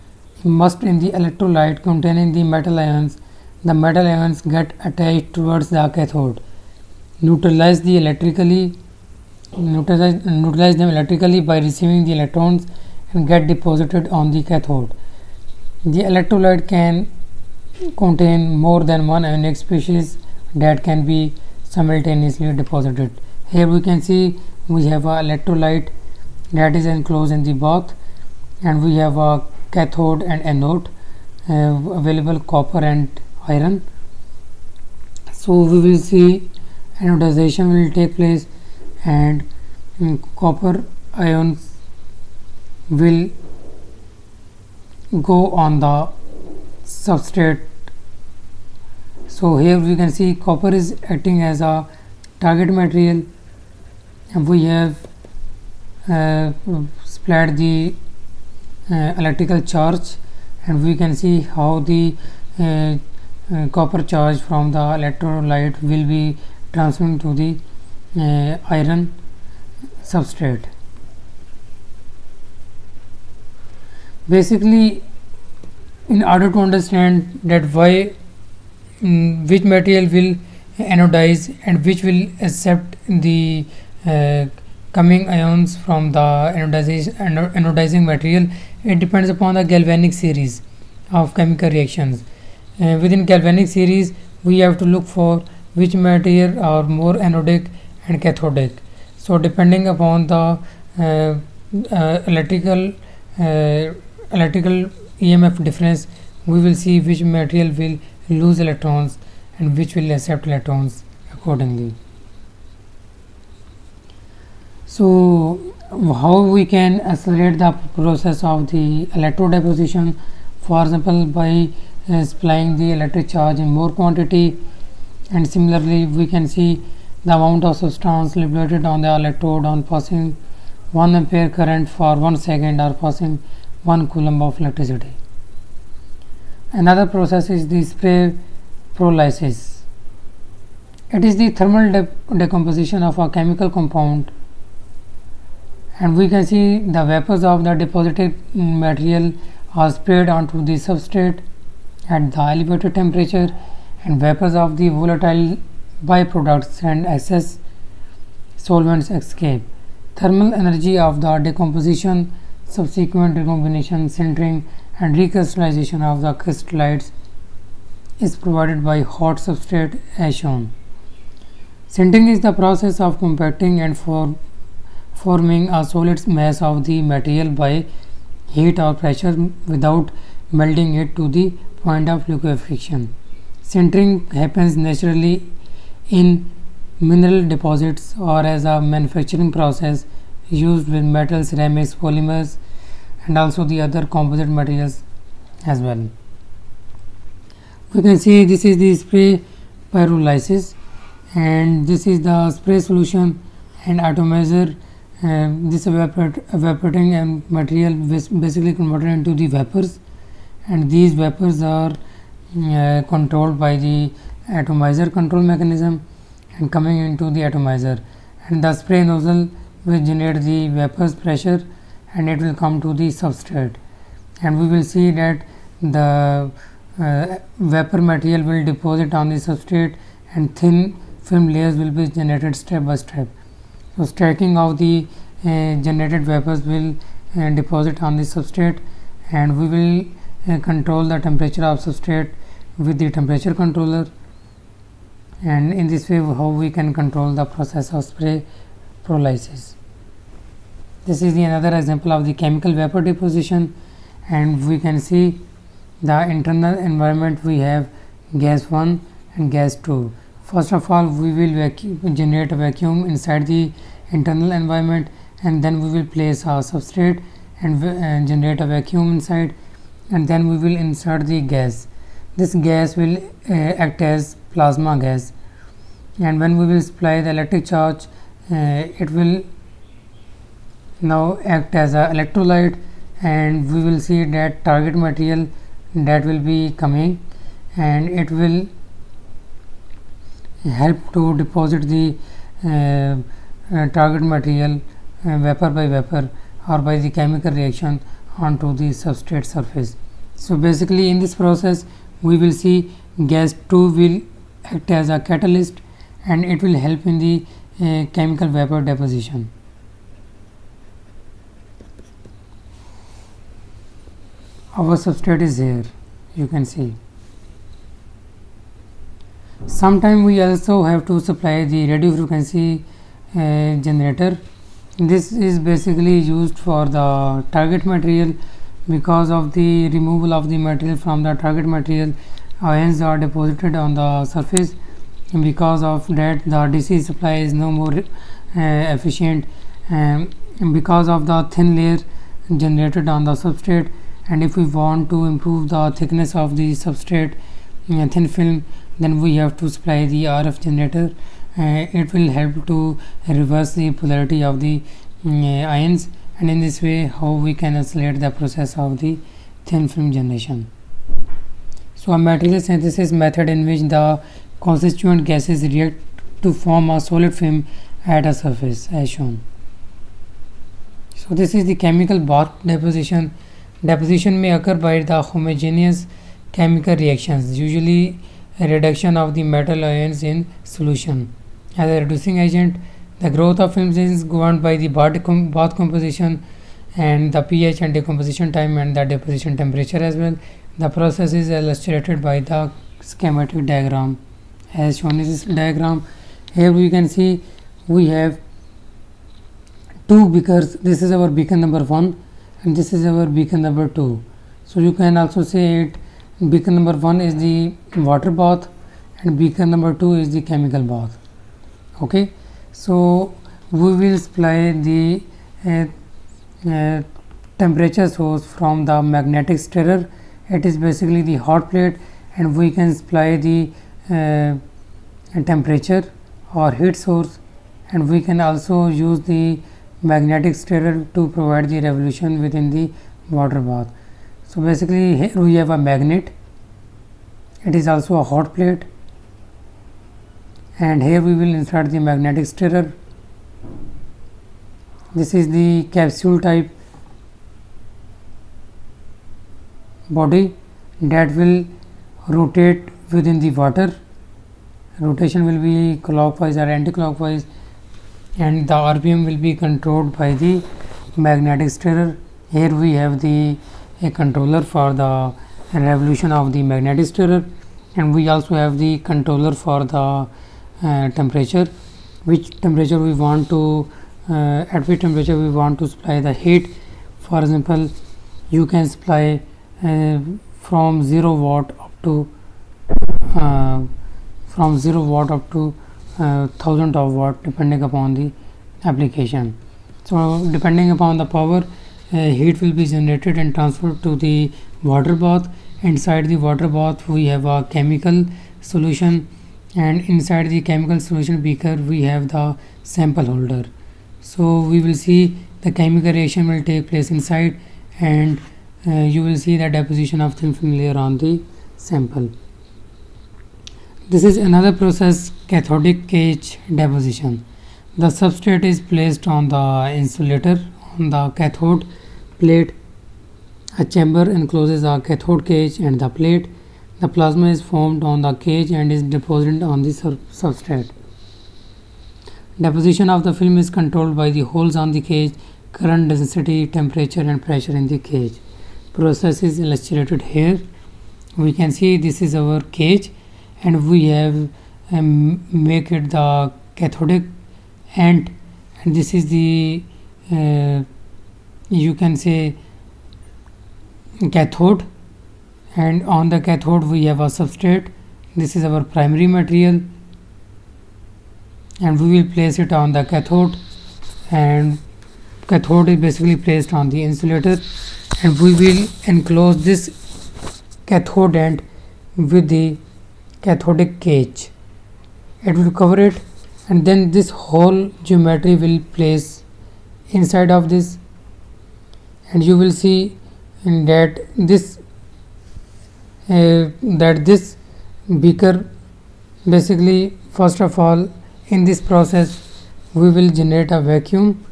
immersed in the electrolyte containing the metal ions, the metal ions get attached towards the cathode, neutralize the electrically neutralize, neutralize them electrically by receiving the electrons and get deposited on the cathode. The electrolyte can contain more than one ionic species that can be simultaneously deposited. Here we can see we have a electrolyte that is enclosed in the bath, and we have a cathode and anode uh, available, copper and iron. So we will see anodization will take place, and um, copper ions will go on the substrate. So here we can see copper is acting as a target material, and we have uh, split the uh, electrical charge, and we can see how the uh, uh, copper charge from the electrolyte will be transferred to the uh, iron substrate. Basically, in order to understand that why um, which material will anodize and which will accept the uh, coming ions from the anodization, anodizing material, it depends upon the galvanic series of chemical reactions. Uh, within galvanic series, we have to look for which material are more anodic and cathodic. So depending upon the uh, uh, electrical uh, electrical E M F difference, we will see which material will lose electrons and which will accept electrons accordingly. So how we can accelerate the process of the electrode deposition? For example, by uh, supplying the electric charge in more quantity, and similarly we can see the amount of substance liberated on the electrode on passing one ampere current for one second or passing one coulomb of electricity. Another process is the spray pyrolysis. It is the thermal de decomposition of a chemical compound, and we can see the vapors of the deposited material are sprayed onto the substrate at the elevated temperature, and vapors of the volatile byproducts and excess solvents escape. Thermal energy of the decomposition, subsequent recombination, sintering, and recrystallization of the crystallites is provided by hot substrate as shown. Sintering is the process of compacting and for forming a solid mass of the material by heat or pressure without melting it to the point of liquefaction. Sintering happens naturally in mineral deposits or as a manufacturing process used with metals, ceramics, polymers, and also the other composite materials as well. We can see this is the spray pyrolysis, and this is the spray solution, and atomizer uh, this evaporate, evaporating and material basically converted into the vapors, and these vapors are uh, controlled by the atomizer control mechanism and coming into the atomizer, and the spray nozzle will generate the vapors pressure, and it will come to the substrate, and we will see that the uh, vapor material will deposit on the substrate and thin film layers will be generated step by step. So, stacking of the uh, generated vapors will uh, deposit on the substrate, and we will uh, control the temperature of substrate with the temperature controller, and in this way how we can control the process of spray pyrolysis. This is the another example of the chemical vapor deposition, and we can see the internal environment. We have gas one and gas two. First of all, we will vacuum, generate a vacuum inside the internal environment, and then we will place our substrate and uh, generate a vacuum inside, and then we will insert the gas. This gas will uh, act as plasma gas, and when we will supply the electric charge, uh, it will now act as an electrolyte, and we will see that target material that will be coming, and it will help to deposit the uh, uh, target material uh, vapor by vapor or by the chemical reaction onto the substrate surface. So basically in this process we will see gas two will act as a catalyst, and it will help in the uh, chemical vapor deposition. Our substrate is here, you can see. Sometimes we also have to supply the radio frequency uh, generator. This is basically used for the target material. Because of the removal of the material from the target material, ions are deposited on the surface, and because of that the D C supply is no more uh, efficient, um, and because of the thin layer generated on the substrate. And if we want to improve the thickness of the substrate uh, thin film, then we have to supply the R F generator. Uh, it will help to reverse the polarity of the uh, ions, and in this way how we can accelerate the process of the thin film generation. So a material synthesis method in which the constituent gases react to form a solid film at a surface as shown. So this is the chemical bath deposition. Deposition may occur by the homogeneous chemical reactions, usually a reduction of the metal ions in solution. As a reducing agent, the growth of films is governed by the bath composition and the pH and decomposition time and the deposition temperature as well. The process is illustrated by the schematic diagram as shown in this diagram. Here we can see we have two beakers. This is our beaker number one, and this is our beaker number two. So you can also say it, beaker number one is the water bath and beaker number two is the chemical bath. Okay. So we will supply the uh, uh, temperature source from the magnetic stirrer. It is basically the hot plate, and we can supply the uh, temperature or heat source, and we can also use the magnetic stirrer to provide the revolution within the water bath. So basically here we have a magnet, it is also a hot plate, and here we will insert the magnetic stirrer. This is the capsule type body that will rotate within the water. Rotation will be clockwise or anti-clockwise, and the R P M will be controlled by the magnetic stirrer. Here we have the a controller for the revolution of the magnetic stirrer, and we also have the controller for the Uh, temperature, which temperature we want to uh, at which temperature we want to supply the heat. For example, you can supply uh, from zero watt up to uh, from zero watt up to uh, thousand of watt depending upon the application. So depending upon the power, uh, heat will be generated and transferred to the water bath. Inside the water bath we have a chemical solution, and inside the chemical solution beaker we have the sample holder. So we will see the chemical reaction will take place inside, and uh, you will see the deposition of thin film layer on the sample. This is another process, cathodic cage deposition. The substrate is placed on the insulator on the cathode plate. A chamber encloses a cathode cage and the plate. The plasma is formed on the cage and is deposited on the substrate. Deposition of the film is controlled by the holes on the cage, current, density, temperature and pressure in the cage. Process is illustrated here. We can see this is our cage and we have um, make it the cathodic end, and this is the uh, you can say cathode, and on the cathode we have a substrate. This is our primary material and we will place it on the cathode, and cathode is basically placed on the insulator, and we will enclose this cathode end with the cathodic cage. It will cover it, and then this whole geometry will place inside of this, and you will see in that this uh, that this beaker, basically first of all in this process we will generate a vacuum,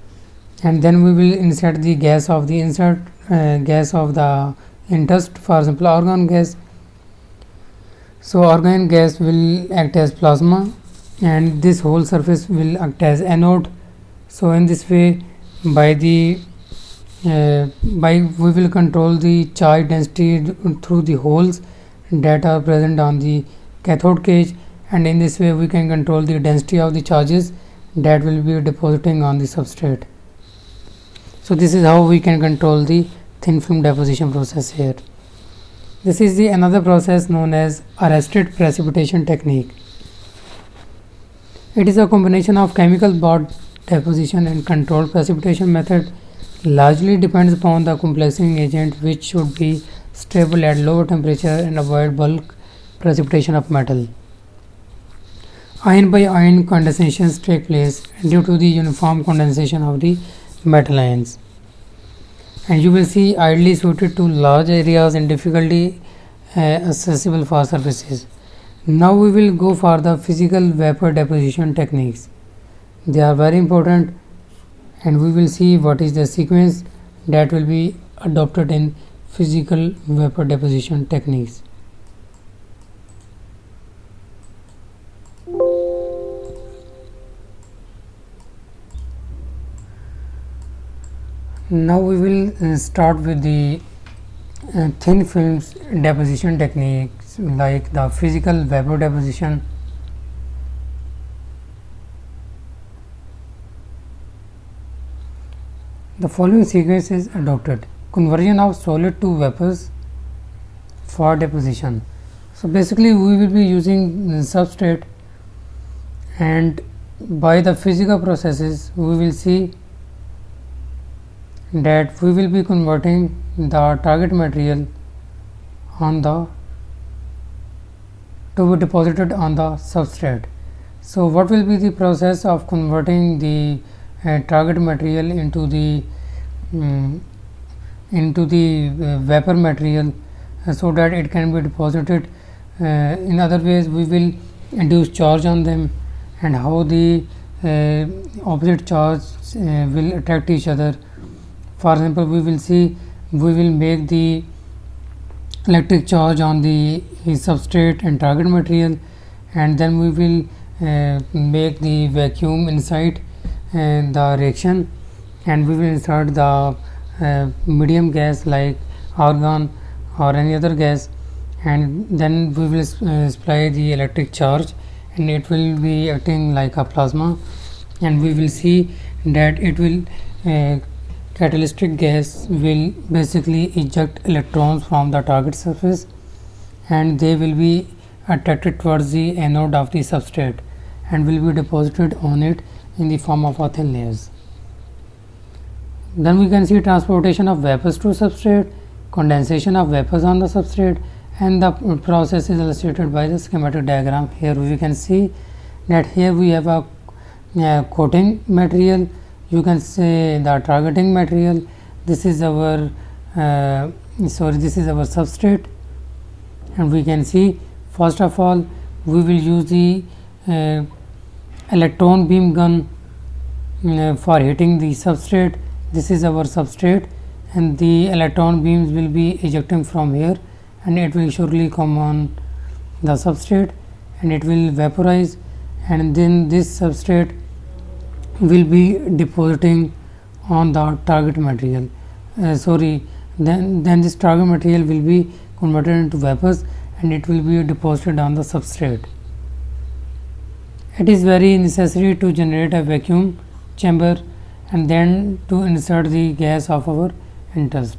and then we will insert the gas of the insert uh, gas of the interest, for example argon gas. So argon gas will act as plasma and this whole surface will act as anode. So in this way, by the uh, by we will control the charge density through the holes that are present on the cathode cage, and in this way we can control the density of the charges that will be depositing on the substrate. So this is how we can control the thin film deposition process here. This is the another process known as arrested precipitation technique. It is a combination of chemical bath deposition and controlled precipitation method. Largely depends upon the complexing agent, which should be stable at lower temperature and avoid bulk precipitation of metal. Ion by ion condensations take place due to the uniform condensation of the metal ions, and you will see ideally suited to large areas and difficulty uh, accessible for surfaces. Now we will go for the physical vapor deposition techniques. They are very important, and we will see what is the sequence that will be adopted in physical vapor deposition techniques. Now we will start with the uh, thin films deposition techniques, like the physical vapor deposition. The following sequence is adopted: conversion of solid to vapors for deposition. So basically we will be using substrate, and by the physical processes we will see that we will be converting the target material on the to be deposited on the substrate. So what will be the process of converting the uh, target material into the um, into the uh, vapor material uh, so that it can be deposited? Uh, in other ways we will induce charge on them, and how the uh, opposite charge uh, will attract each other. For example, we will see we will make the electric charge on the substrate and target material, and then we will uh, make the vacuum inside and the reaction, and we will insert the uh, medium gas like argon or any other gas, and then we will uh, supply the electric charge, and it will be acting like a plasma, and we will see that it will uh, catalytic gas will basically eject electrons from the target surface, and they will be attracted towards the anode of the substrate and will be deposited on it in the form of thin layers. Then we can see transportation of vapors to substrate, condensation of vapors on the substrate, and the process is illustrated by the schematic diagram. Here we can see that here we have a uh, coating material, you can say the targeting material. This is our uh, sorry this is our substrate, and we can see first of all we will use the uh, electron beam gun uh, for hitting the substrate. This is our substrate, and the electron beams will be ejecting from here, and it will surely come on the substrate and it will vaporize, and then this substrate will be depositing on the target material. Uh, sorry, then then this target material will be converted into vapors and it will be deposited on the substrate. It is very necessary to generate a vacuum chamber and then to insert the gas of our interest.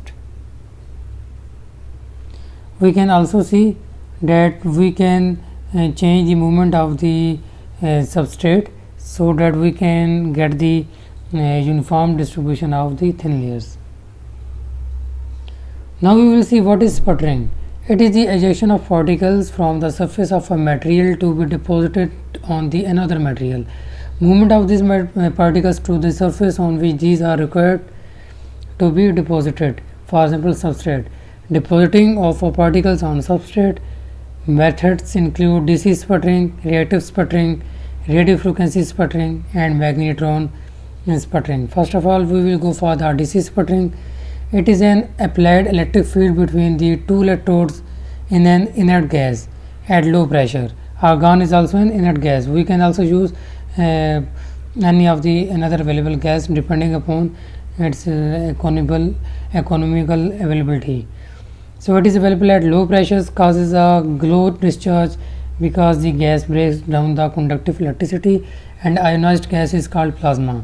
We can also see that we can uh, change the movement of the uh, substrate so that we can get the uh, uniform distribution of the thin layers. Now we will see what is sputtering. It is the ejection of particles from the surface of a material to be deposited on the another material. Movement of these particles to the surface on which these are required to be deposited, for example substrate. Depositing of particles on substrate methods include D C sputtering, reactive sputtering, radio frequency sputtering and magnetron sputtering. First of all, we will go for the D C sputtering. It is an applied electric field between the two electrodes in an inert gas at low pressure. Argon is also an inert gas. We can also use uh, any of the another available gas depending upon its uh, economical economical availability. So it is available at low pressures, causes a glow discharge because the gas breaks down the conductive electricity, and ionized gas is called plasma.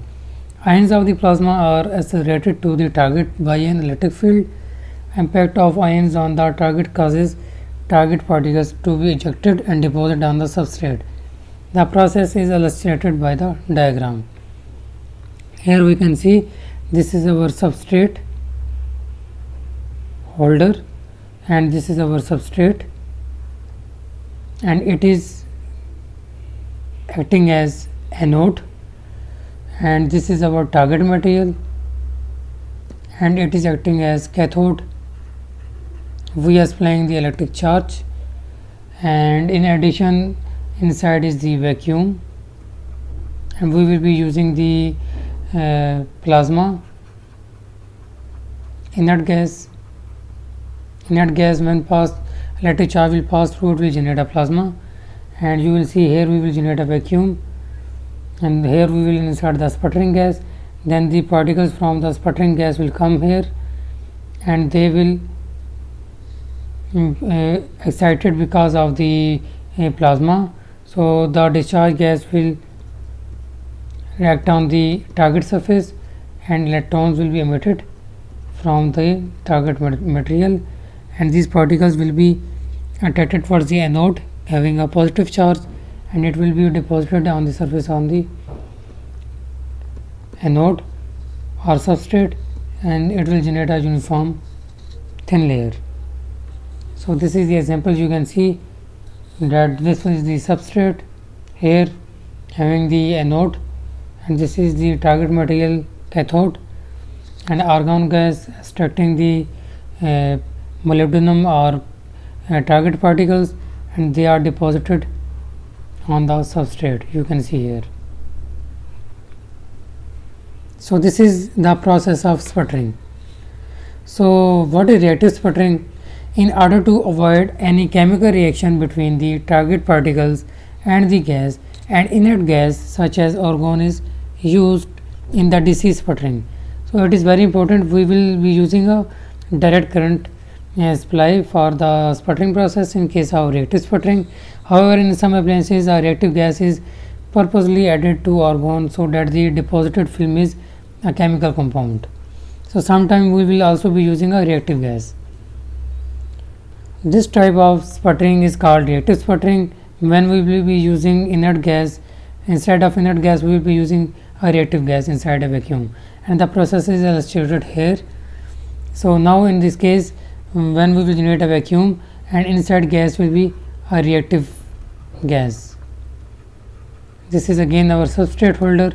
Ions of the plasma are accelerated to the target by an electric field. Impact of ions on the target causes target particles to be ejected and deposited on the substrate. The process is illustrated by the diagram. Here we can see this is our substrate holder and this is our substrate, and it is acting as anode, and this is our target material and it is acting as cathode. We are supplying the electric charge, and in addition inside is the vacuum, and we will be using the uh, plasma, inert gas. Inert gas, when passed, electric charge will pass through, it will generate a plasma, and you will see here we will generate a vacuum, and here we will insert the sputtering gas. Then the particles from the sputtering gas will come here and they will uh, excited because of the uh, plasma, so the discharge gas will react on the target surface and electrons will be emitted from the target material, and these particles will be attracted towards the anode having a positive charge, and it will be deposited on the surface on the anode or substrate, and it will generate a uniform thin layer. So this is the example. You can see that this is the substrate here having the anode, and this is the target material cathode, and argon gas extracting the uh, molybdenum or uh, target particles, and they are deposited on the substrate. You can see here. So this is the process of sputtering. So what is reactive sputtering? In order to avoid any chemical reaction between the target particles and the gas, and inert gas such as argon is used in the D C sputtering. So it is very important. We will be using a direct current Uh, supply for the sputtering process in case of reactive sputtering. However, in some appliances a reactive gas is purposely added to argon so that the deposited film is a chemical compound. So sometime we will also be using a reactive gas. This type of sputtering is called reactive sputtering. When we will be using inert gas, instead of inert gas we will be using a reactive gas inside a vacuum, and the process is illustrated here. So now in this case, when we will generate a vacuum, and inside gas will be a reactive gas. This is again our substrate holder,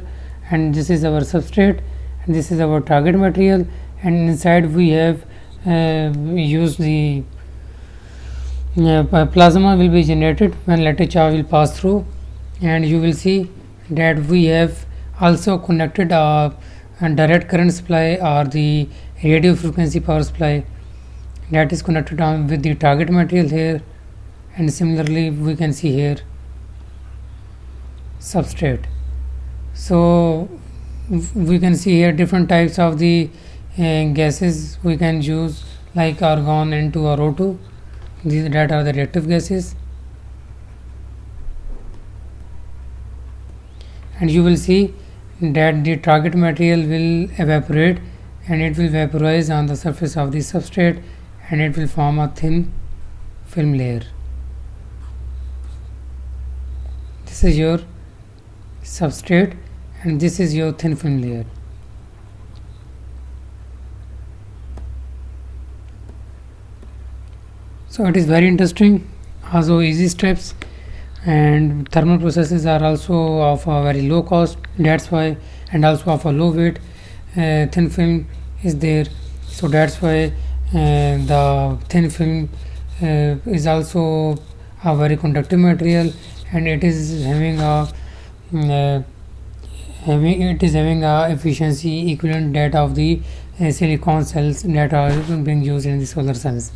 and this is our substrate, and this is our target material, and inside we have uh, used the uh, plasma will be generated when electric charge will pass through, and you will see that we have also connected a, a direct current supply or the radio frequency power supply that is connected down with the target material here, and similarly we can see here substrate. So we can see here different types of the uh, gases we can use, like argon, N two or O two. These that are the reactive gases, and you will see that the target material will evaporate and it will vaporize on the surface of the substrate, and it will form a thin film layer. This is your substrate and this is your thin film layer. So it is very interesting, also easy steps, and thermal processes are also of a very low cost, that's why, and also of a low weight. Uh, thin film is there, so that's why uh, the thin film uh, is also a very conductive material, and it is having a uh, having it is having a efficiency equivalent that of the uh, silicon cells that are being used in the solar cells.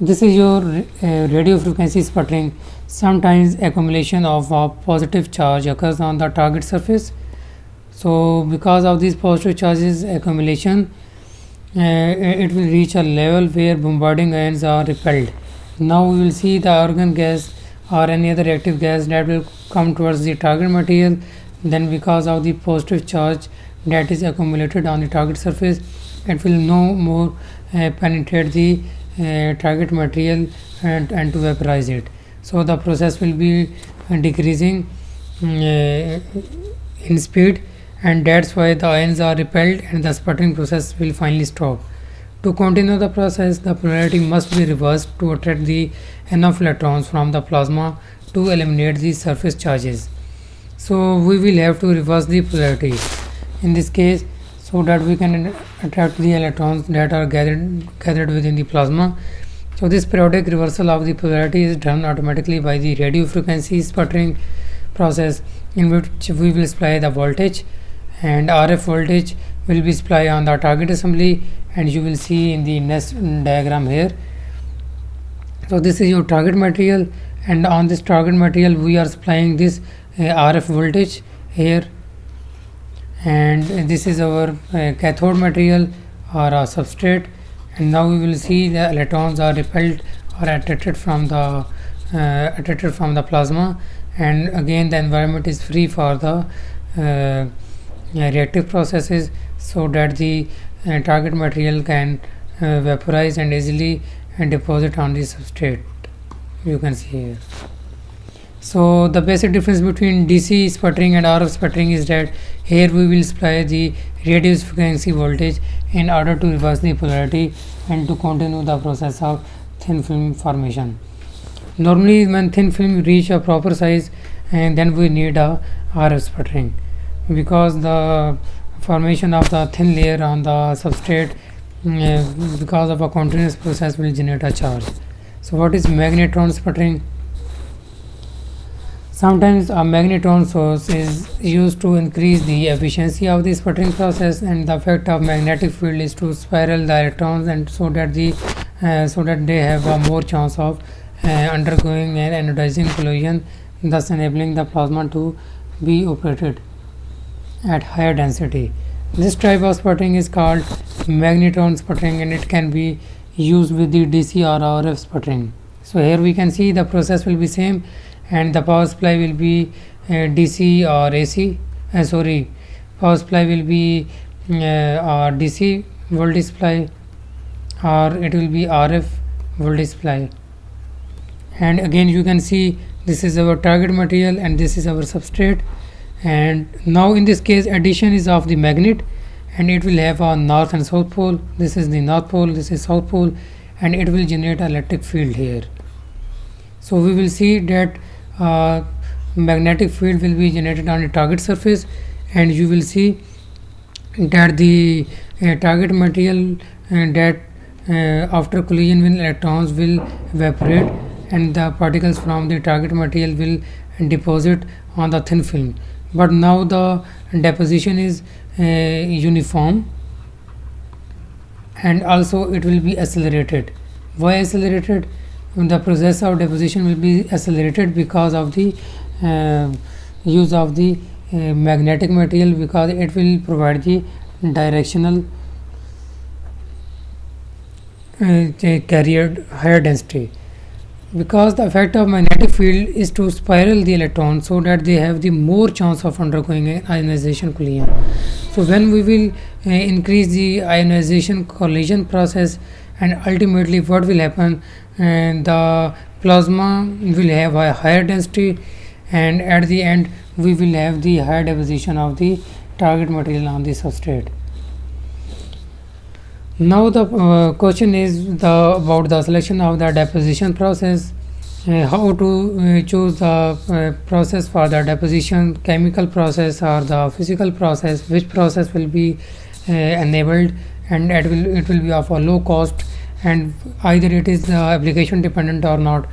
This is your uh, radio frequency sputtering. Sometimes accumulation of a positive charge occurs on the target surface. So because of these positive charges accumulation, uh, it will reach a level where bombarding ions are repelled. Now we will see the argon gas or any other reactive gas that will come towards the target material. Then because of the positive charge that is accumulated on the target surface, it will no more uh, penetrate the Uh, target material and, and to vaporize it. So the process will be uh, decreasing uh, in speed, and that's why the ions are repelled and the sputtering process will finally stop. To continue the process, the polarity must be reversed to attract the enough electrons from the plasma to eliminate the surface charges. So we will have to reverse the polarity in this case, so that we can attract the electrons that are gathered gathered within the plasma. So this periodic reversal of the polarity is done automatically by the radio frequency sputtering process, in which we will supply the voltage, and R F voltage will be supplied on the target assembly, and you will see in the next diagram here. So this is your target material, and on this target material we are supplying this uh, R F voltage here. And this is our uh, cathode material or a substrate, and now we will see the electrons are repelled or attracted from the uh, attracted from the plasma, and again the environment is free for the uh, reactive processes, so that the uh, target material can uh, vaporize and easily and deposit on the substrate. You can see here. So the basic difference between D C sputtering and R F sputtering is that here we will supply the radio frequency voltage in order to reverse the polarity and to continue the process of thin film formation. Normally when thin film reach a proper size, and then we need a R F sputtering, because the formation of the thin layer on the substrate uh, because of a continuous process will generate a charge. So what is magnetron sputtering? Sometimes a magnetron source is used to increase the efficiency of the sputtering process, and the effect of magnetic field is to spiral the electrons, and so that the uh, so that they have a more chance of uh, undergoing an anodizing collision, thus enabling the plasma to be operated at higher density. This type of sputtering is called magnetron sputtering, and it can be used with the D C or R F sputtering. So here we can see the process will be same, and the power supply will be uh, D C or A C, uh, sorry power supply will be uh, or D C voltage supply, or it will be R F voltage supply. And again you can see this is our target material and this is our substrate, and now in this case addition is of the magnet, and it will have a north and south pole. This is the north pole, this is south pole, and it will generate electric field here. So we will see that Uh, magnetic field will be generated on the target surface, and you will see that the uh, target material uh, that uh, after collision with electrons will evaporate, and the particles from the target material will deposit on the thin film. But now the deposition is uh, uniform, and also it will be accelerated. Why accelerated? The process of deposition will be accelerated because of the uh, use of the uh, magnetic material, because it will provide the directional uh, carrier higher density. Because the effect of magnetic field is to spiral the electrons so that they have the more chance of undergoing an ionization collision. So when we will uh, increase the ionization collision process, and ultimately what will happen, and the plasma will have a higher density, and at the end we will have the higher deposition of the target material on the substrate. Now the uh, question is the about the selection of the deposition process, uh, how to uh, choose the uh, process for the deposition, chemical process or the physical process, which process will be uh, enabled, and it will it will be of a low cost, and either it is uh, application dependent or not.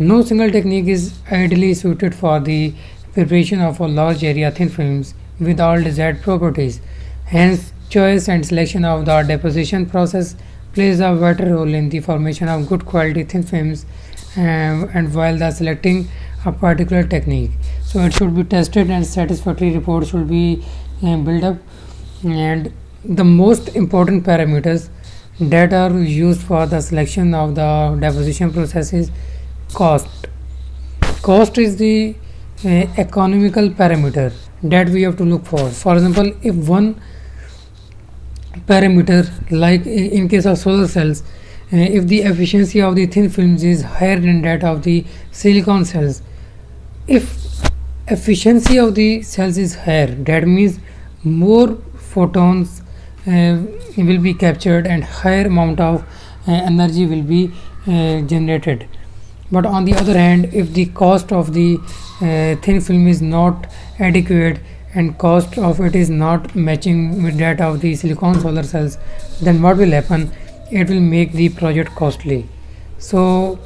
No single technique is ideally suited for the preparation of a large area thin films with all desired properties. Hence, choice and selection of the deposition process plays a vital role in the formation of good quality thin films, um, and while the selecting a particular technique. So it should be tested and satisfactory report should be uh, built up, and the most important parameters that are used for the selection of the deposition process is cost. Cost is the uh, economical parameter that we have to look for. For example, if one parameter, like in case of solar cells, uh, if the efficiency of the thin films is higher than that of the silicon cells, if efficiency of the cells is higher, that means more photons Uh, will be captured and higher amount of uh, energy will be uh, generated. But on the other hand, if the cost of the uh, thin film is not adequate and cost of it is not matching with that of the silicon solar cells, then what will happen? It will make the project costly. So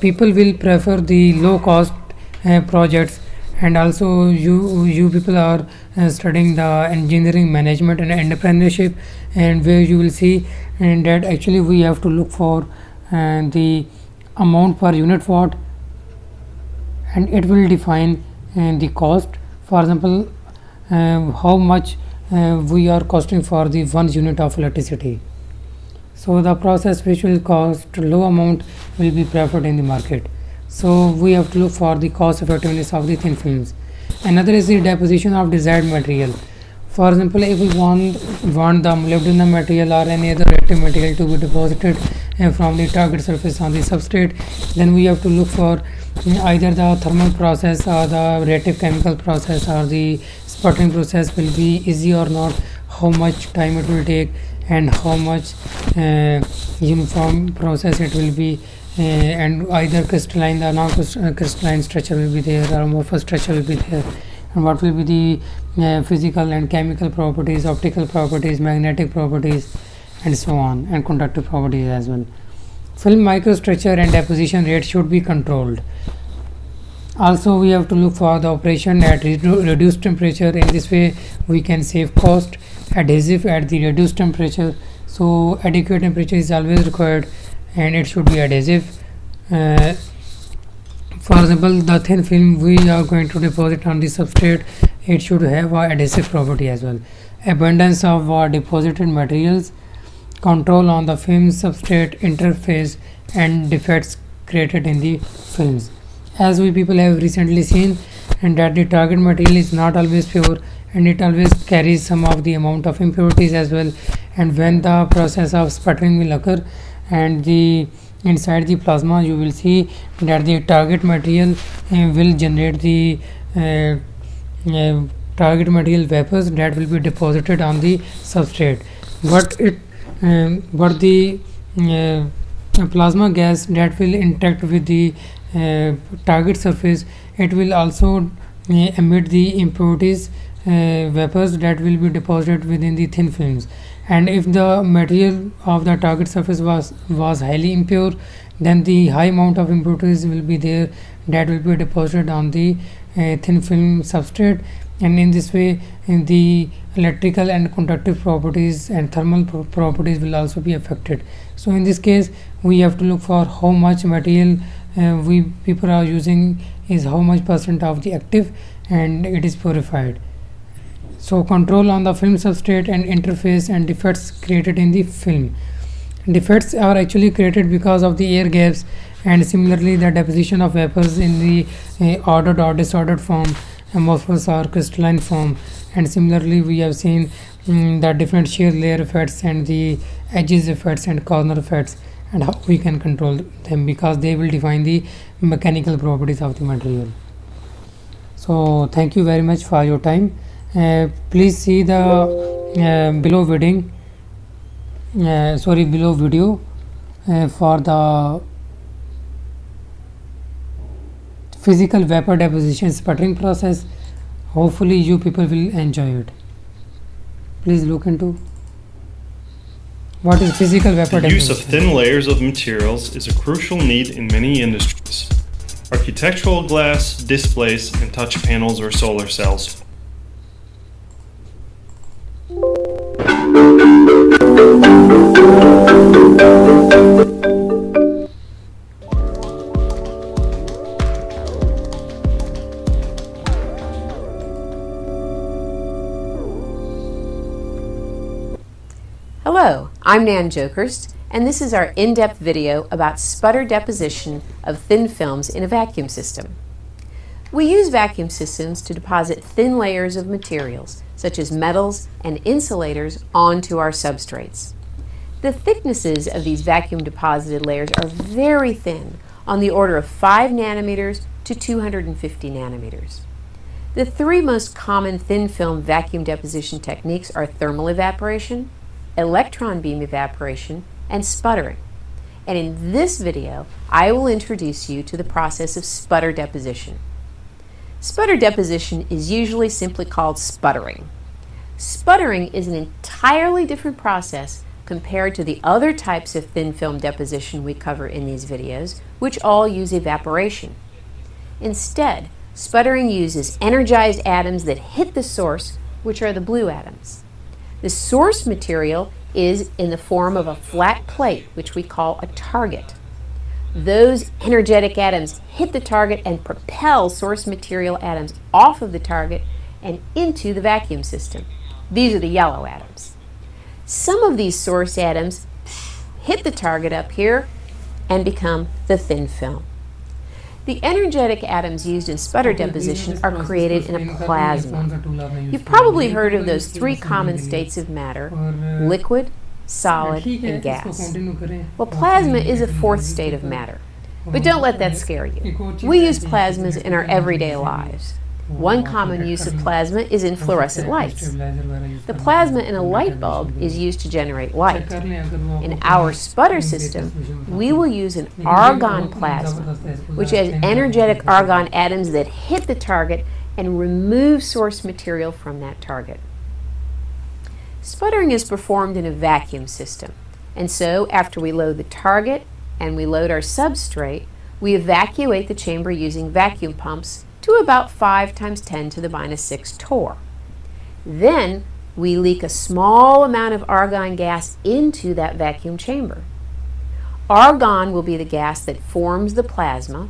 people will prefer the low cost uh, projects. And also you you people are uh, studying the engineering management and entrepreneurship, and where you will see and that actually we have to look for uh, the amount per unit watt, and it will define uh, the cost. For example, uh, how much uh, we are costing for the one unit of electricity. So the process which will cost low amount will be preferred in the market. So we have to look for the cost effectiveness of the thin films. Another is the deposition of desired material. For example, if we want, want the molybdenum material or any other reactive material to be deposited uh, from the target surface on the substrate, then we have to look for either the thermal process or the reactive chemical process or the sputtering process will be easy or not, how much time it will take, and how much uh, uniform process it will be. Uh, and either crystalline or non-crystalline structure will be there, or amorphous structure will be there, and what will be the uh, physical and chemical properties, optical properties, magnetic properties, and so on, and conductive properties as well. Film microstructure and deposition rate should be controlled. Also we have to look for the operation at redu reduced temperature. In this way we can save cost. Adhesive at the reduced temperature, so adequate temperature is always required, and it should be adhesive. Uh, for example, the thin film we are going to deposit on the substrate, it should have an adhesive property as well. Abundance of uh, deposited materials, control on the film substrate interface, and defects created in the films. As we people have recently seen, and that the target material is not always pure, and it always carries some of the amount of impurities as well, and when the process of sputtering will occur, and the inside the plasma you will see that the target material uh, will generate the uh, uh, target material vapors that will be deposited on the substrate, but it um, but the uh, plasma gas that will interact with the uh, target surface, it will also uh, emit the impurities uh, vapors that will be deposited within the thin films. And if the material of the target surface was was highly impure, then the high amount of impurities will be there that will be deposited on the uh, thin film substrate, and in this way in the electrical and conductive properties and thermal pro properties will also be affected. So in this case we have to look for how much material uh, we people are using, is how much percent of the active and it is purified. So control on the film substrate and interface and defects created in the film. Defects are actually created because of the air gaps, and similarly the deposition of vapors in the uh, ordered or disordered form, amorphous or crystalline form, and similarly we have seen um, the different shear layer effects and the edges effects and corner effects, and how we can control them because they will define the mechanical properties of the material. So thank you very much for your time. Uh, please see the uh, below bidding Uh, sorry below video uh, for the physical vapor deposition sputtering process. Hopefully you people will enjoy it. Please look into what is physical vapor deposition. The use of thin layers of materials is a crucial need in many industries. Architectural glass, displays and touch panels or solar cells. Hello, I'm Nan Jokers, and this is our in-depth video about sputter deposition of thin films in a vacuum system. We use vacuum systems to deposit thin layers of materials, such as metals and insulators, onto our substrates. The thicknesses of these vacuum deposited layers are very thin, on the order of five nanometers to two hundred fifty nanometers. The three most common thin film vacuum deposition techniques are thermal evaporation, electron beam evaporation, and sputtering. And in this video, I will introduce you to the process of sputter deposition. Sputter deposition is usually simply called sputtering. Sputtering is an entirely different process compared to the other types of thin film deposition we cover in these videos, which all use evaporation. Instead, sputtering uses energized atoms that hit the source, which are the blue atoms. The source material is in the form of a flat plate, which we call a target. Those energetic atoms hit the target and propel source material atoms off of the target and into the vacuum system. These are the yellow atoms. Some of these source atoms hit the target up here and become the thin film. The energetic atoms used in sputter deposition are created in a plasma. You've probably heard of those three common states of matter: liquid, solid, and gas. Well, plasma is a fourth state of matter, but don't let that scare you. We use plasmas in our everyday lives. One common use of plasma is in fluorescent lights. The plasma in a light bulb is used to generate light. In our sputter system, we will use an argon plasma, which has energetic argon atoms that hit the target and remove source material from that target. Sputtering is performed in a vacuum system, and so after we load the target and we load our substrate, we evacuate the chamber using vacuum pumps to about five times ten to the minus six torr. Then we leak a small amount of argon gas into that vacuum chamber. Argon will be the gas that forms the plasma,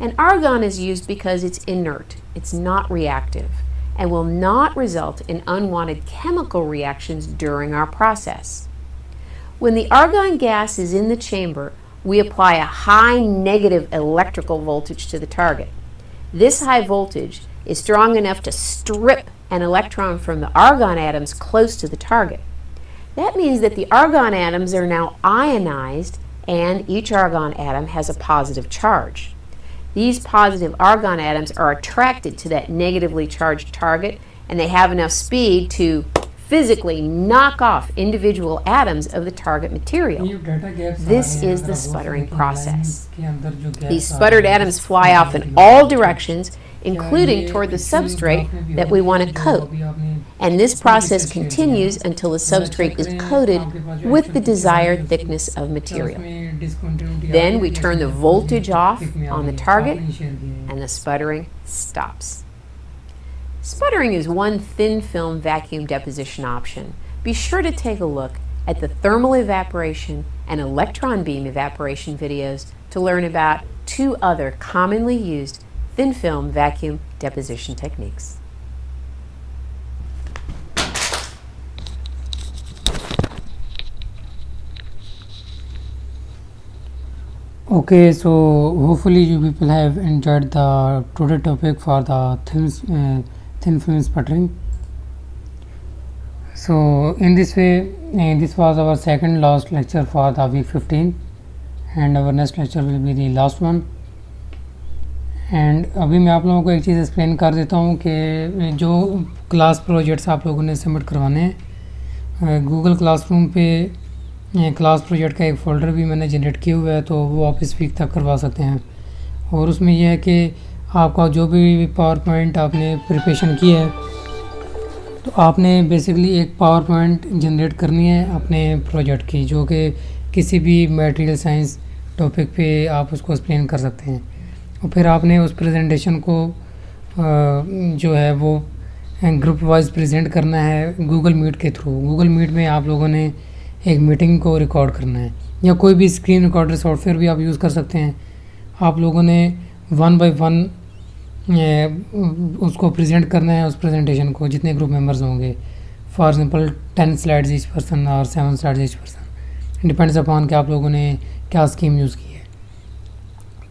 and argon is used because it's inert, it's not reactive, and will not result in unwanted chemical reactions during our process. When the argon gas is in the chamber, we apply a high negative electrical voltage to the target. This high voltage is strong enough to strip an electron from the argon atoms close to the target. That means that the argon atoms are now ionized, and each argon atom has a positive charge. These positive argon atoms are attracted to that negatively charged target, and they have enough speed to physically knock off individual atoms of the target material. This is the sputtering process. These sputtered atoms fly off in all directions, including toward the substrate that we want to coat. And this process continues until the substrate is coated with the desired thickness of material. Then we turn the voltage off on the target and the sputtering stops. Sputtering is one thin film vacuum deposition option. Be sure to take a look at the thermal evaporation and electron beam evaporation videos to learn about two other commonly used thin film vacuum deposition techniques. Okay, so hopefully you people have enjoyed the today topic for the thin, uh, thin film sputtering. So in this way, uh, this was our second last lecture for the week fifteen, and our next lecture will be the last one. And अभी मैं आप लोगों को एक चीज़ explain कर देता हूँ कि जो क्लास प्रोजेक्ट्स आप लोगों ने सबमिट करवाने हैं, गूगल क्लासरूम पे क्लास प्रोजेक्ट का एक फ़ोल्डर भी मैंने जनरेट किया हुआ है, तो वो आप इस वीक तक करवा सकते हैं। और उसमें यह है कि आपका जो भी पावर पॉइंट आपने प्रिपरेशन किया है, तो आपने बेसिकली एक पावर पॉइंट जनरेट करनी है अपने प्रोजेक्ट की, जो कि किसी भी मटेरियल साइंस टॉपिक पे आप उसको एक्सप्लेन कर सकते हैं। और फिर आपने उस प्रेजेंटेशन को जो है वो ग्रुप वाइज प्रेजेंट करना है गूगल मीट के थ्रू। गूगल मीट में आप लोगों ने एक मीटिंग को रिकॉर्ड करना है, या कोई भी स्क्रीन रिकॉर्डर सॉफ्टवेयर भी आप यूज़ कर सकते हैं। आप लोगों ने वन बाय वन उसको प्रेजेंट करना है, उस प्रेजेंटेशन को, जितने ग्रुप मेंबर्स होंगे। For example ten slides each person और seven slides each person, depends upon कि आप लोगों ने क्या स्कीम यूज़ की है।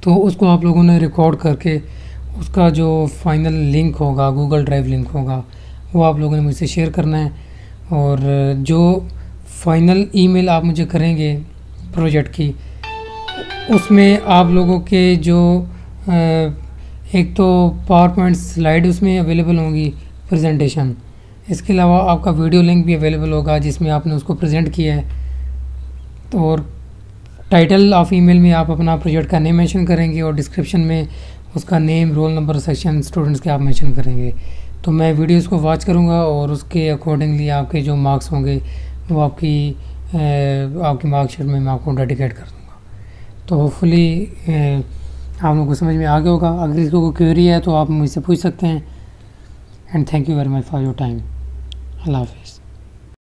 तो उसको आप लोगों ने रिकॉर्ड करके उसका जो फाइनल लिंक होगा, गूगल ड्राइव लिंक होगा, वो आप लोगों ने मुझसे शेयर करना है। और जो फाइनल ईमेल आप मुझे करेंगे प्रोजेक्ट की, उसमें आप लोगों के जो एक तो पावर पॉइंट स्लाइड उसमें अवेलेबल होंगी प्रेजेंटेशन, इसके अलावा आपका वीडियो लिंक भी अवेलेबल होगा जिसमें आपने उसको प्रेजेंट किया है। तो और टाइटल ऑफ ईमेल में आप अपना प्रोजेक्ट का नेम मेंशन करेंगे, और डिस्क्रिप्शन में उसका name, roll number, section, students के आप मेंशन करेंगे। तो मैं वीडियोस को वॉच करूंगा और उसके अकॉर्डिंगली आपके जो मार्क्स होंगे वो आपकी आपकी मार्कशीट में मैं आपको डेडिकेट कर दूंगा। तो होपफुली आप लोगों को समझ में आ गया होगा। अगर इसको कोई क्वेरी है तो आप मुझसे पूछ सकते हैं। And thank you very much for your time. अल्लाह हाफिज़।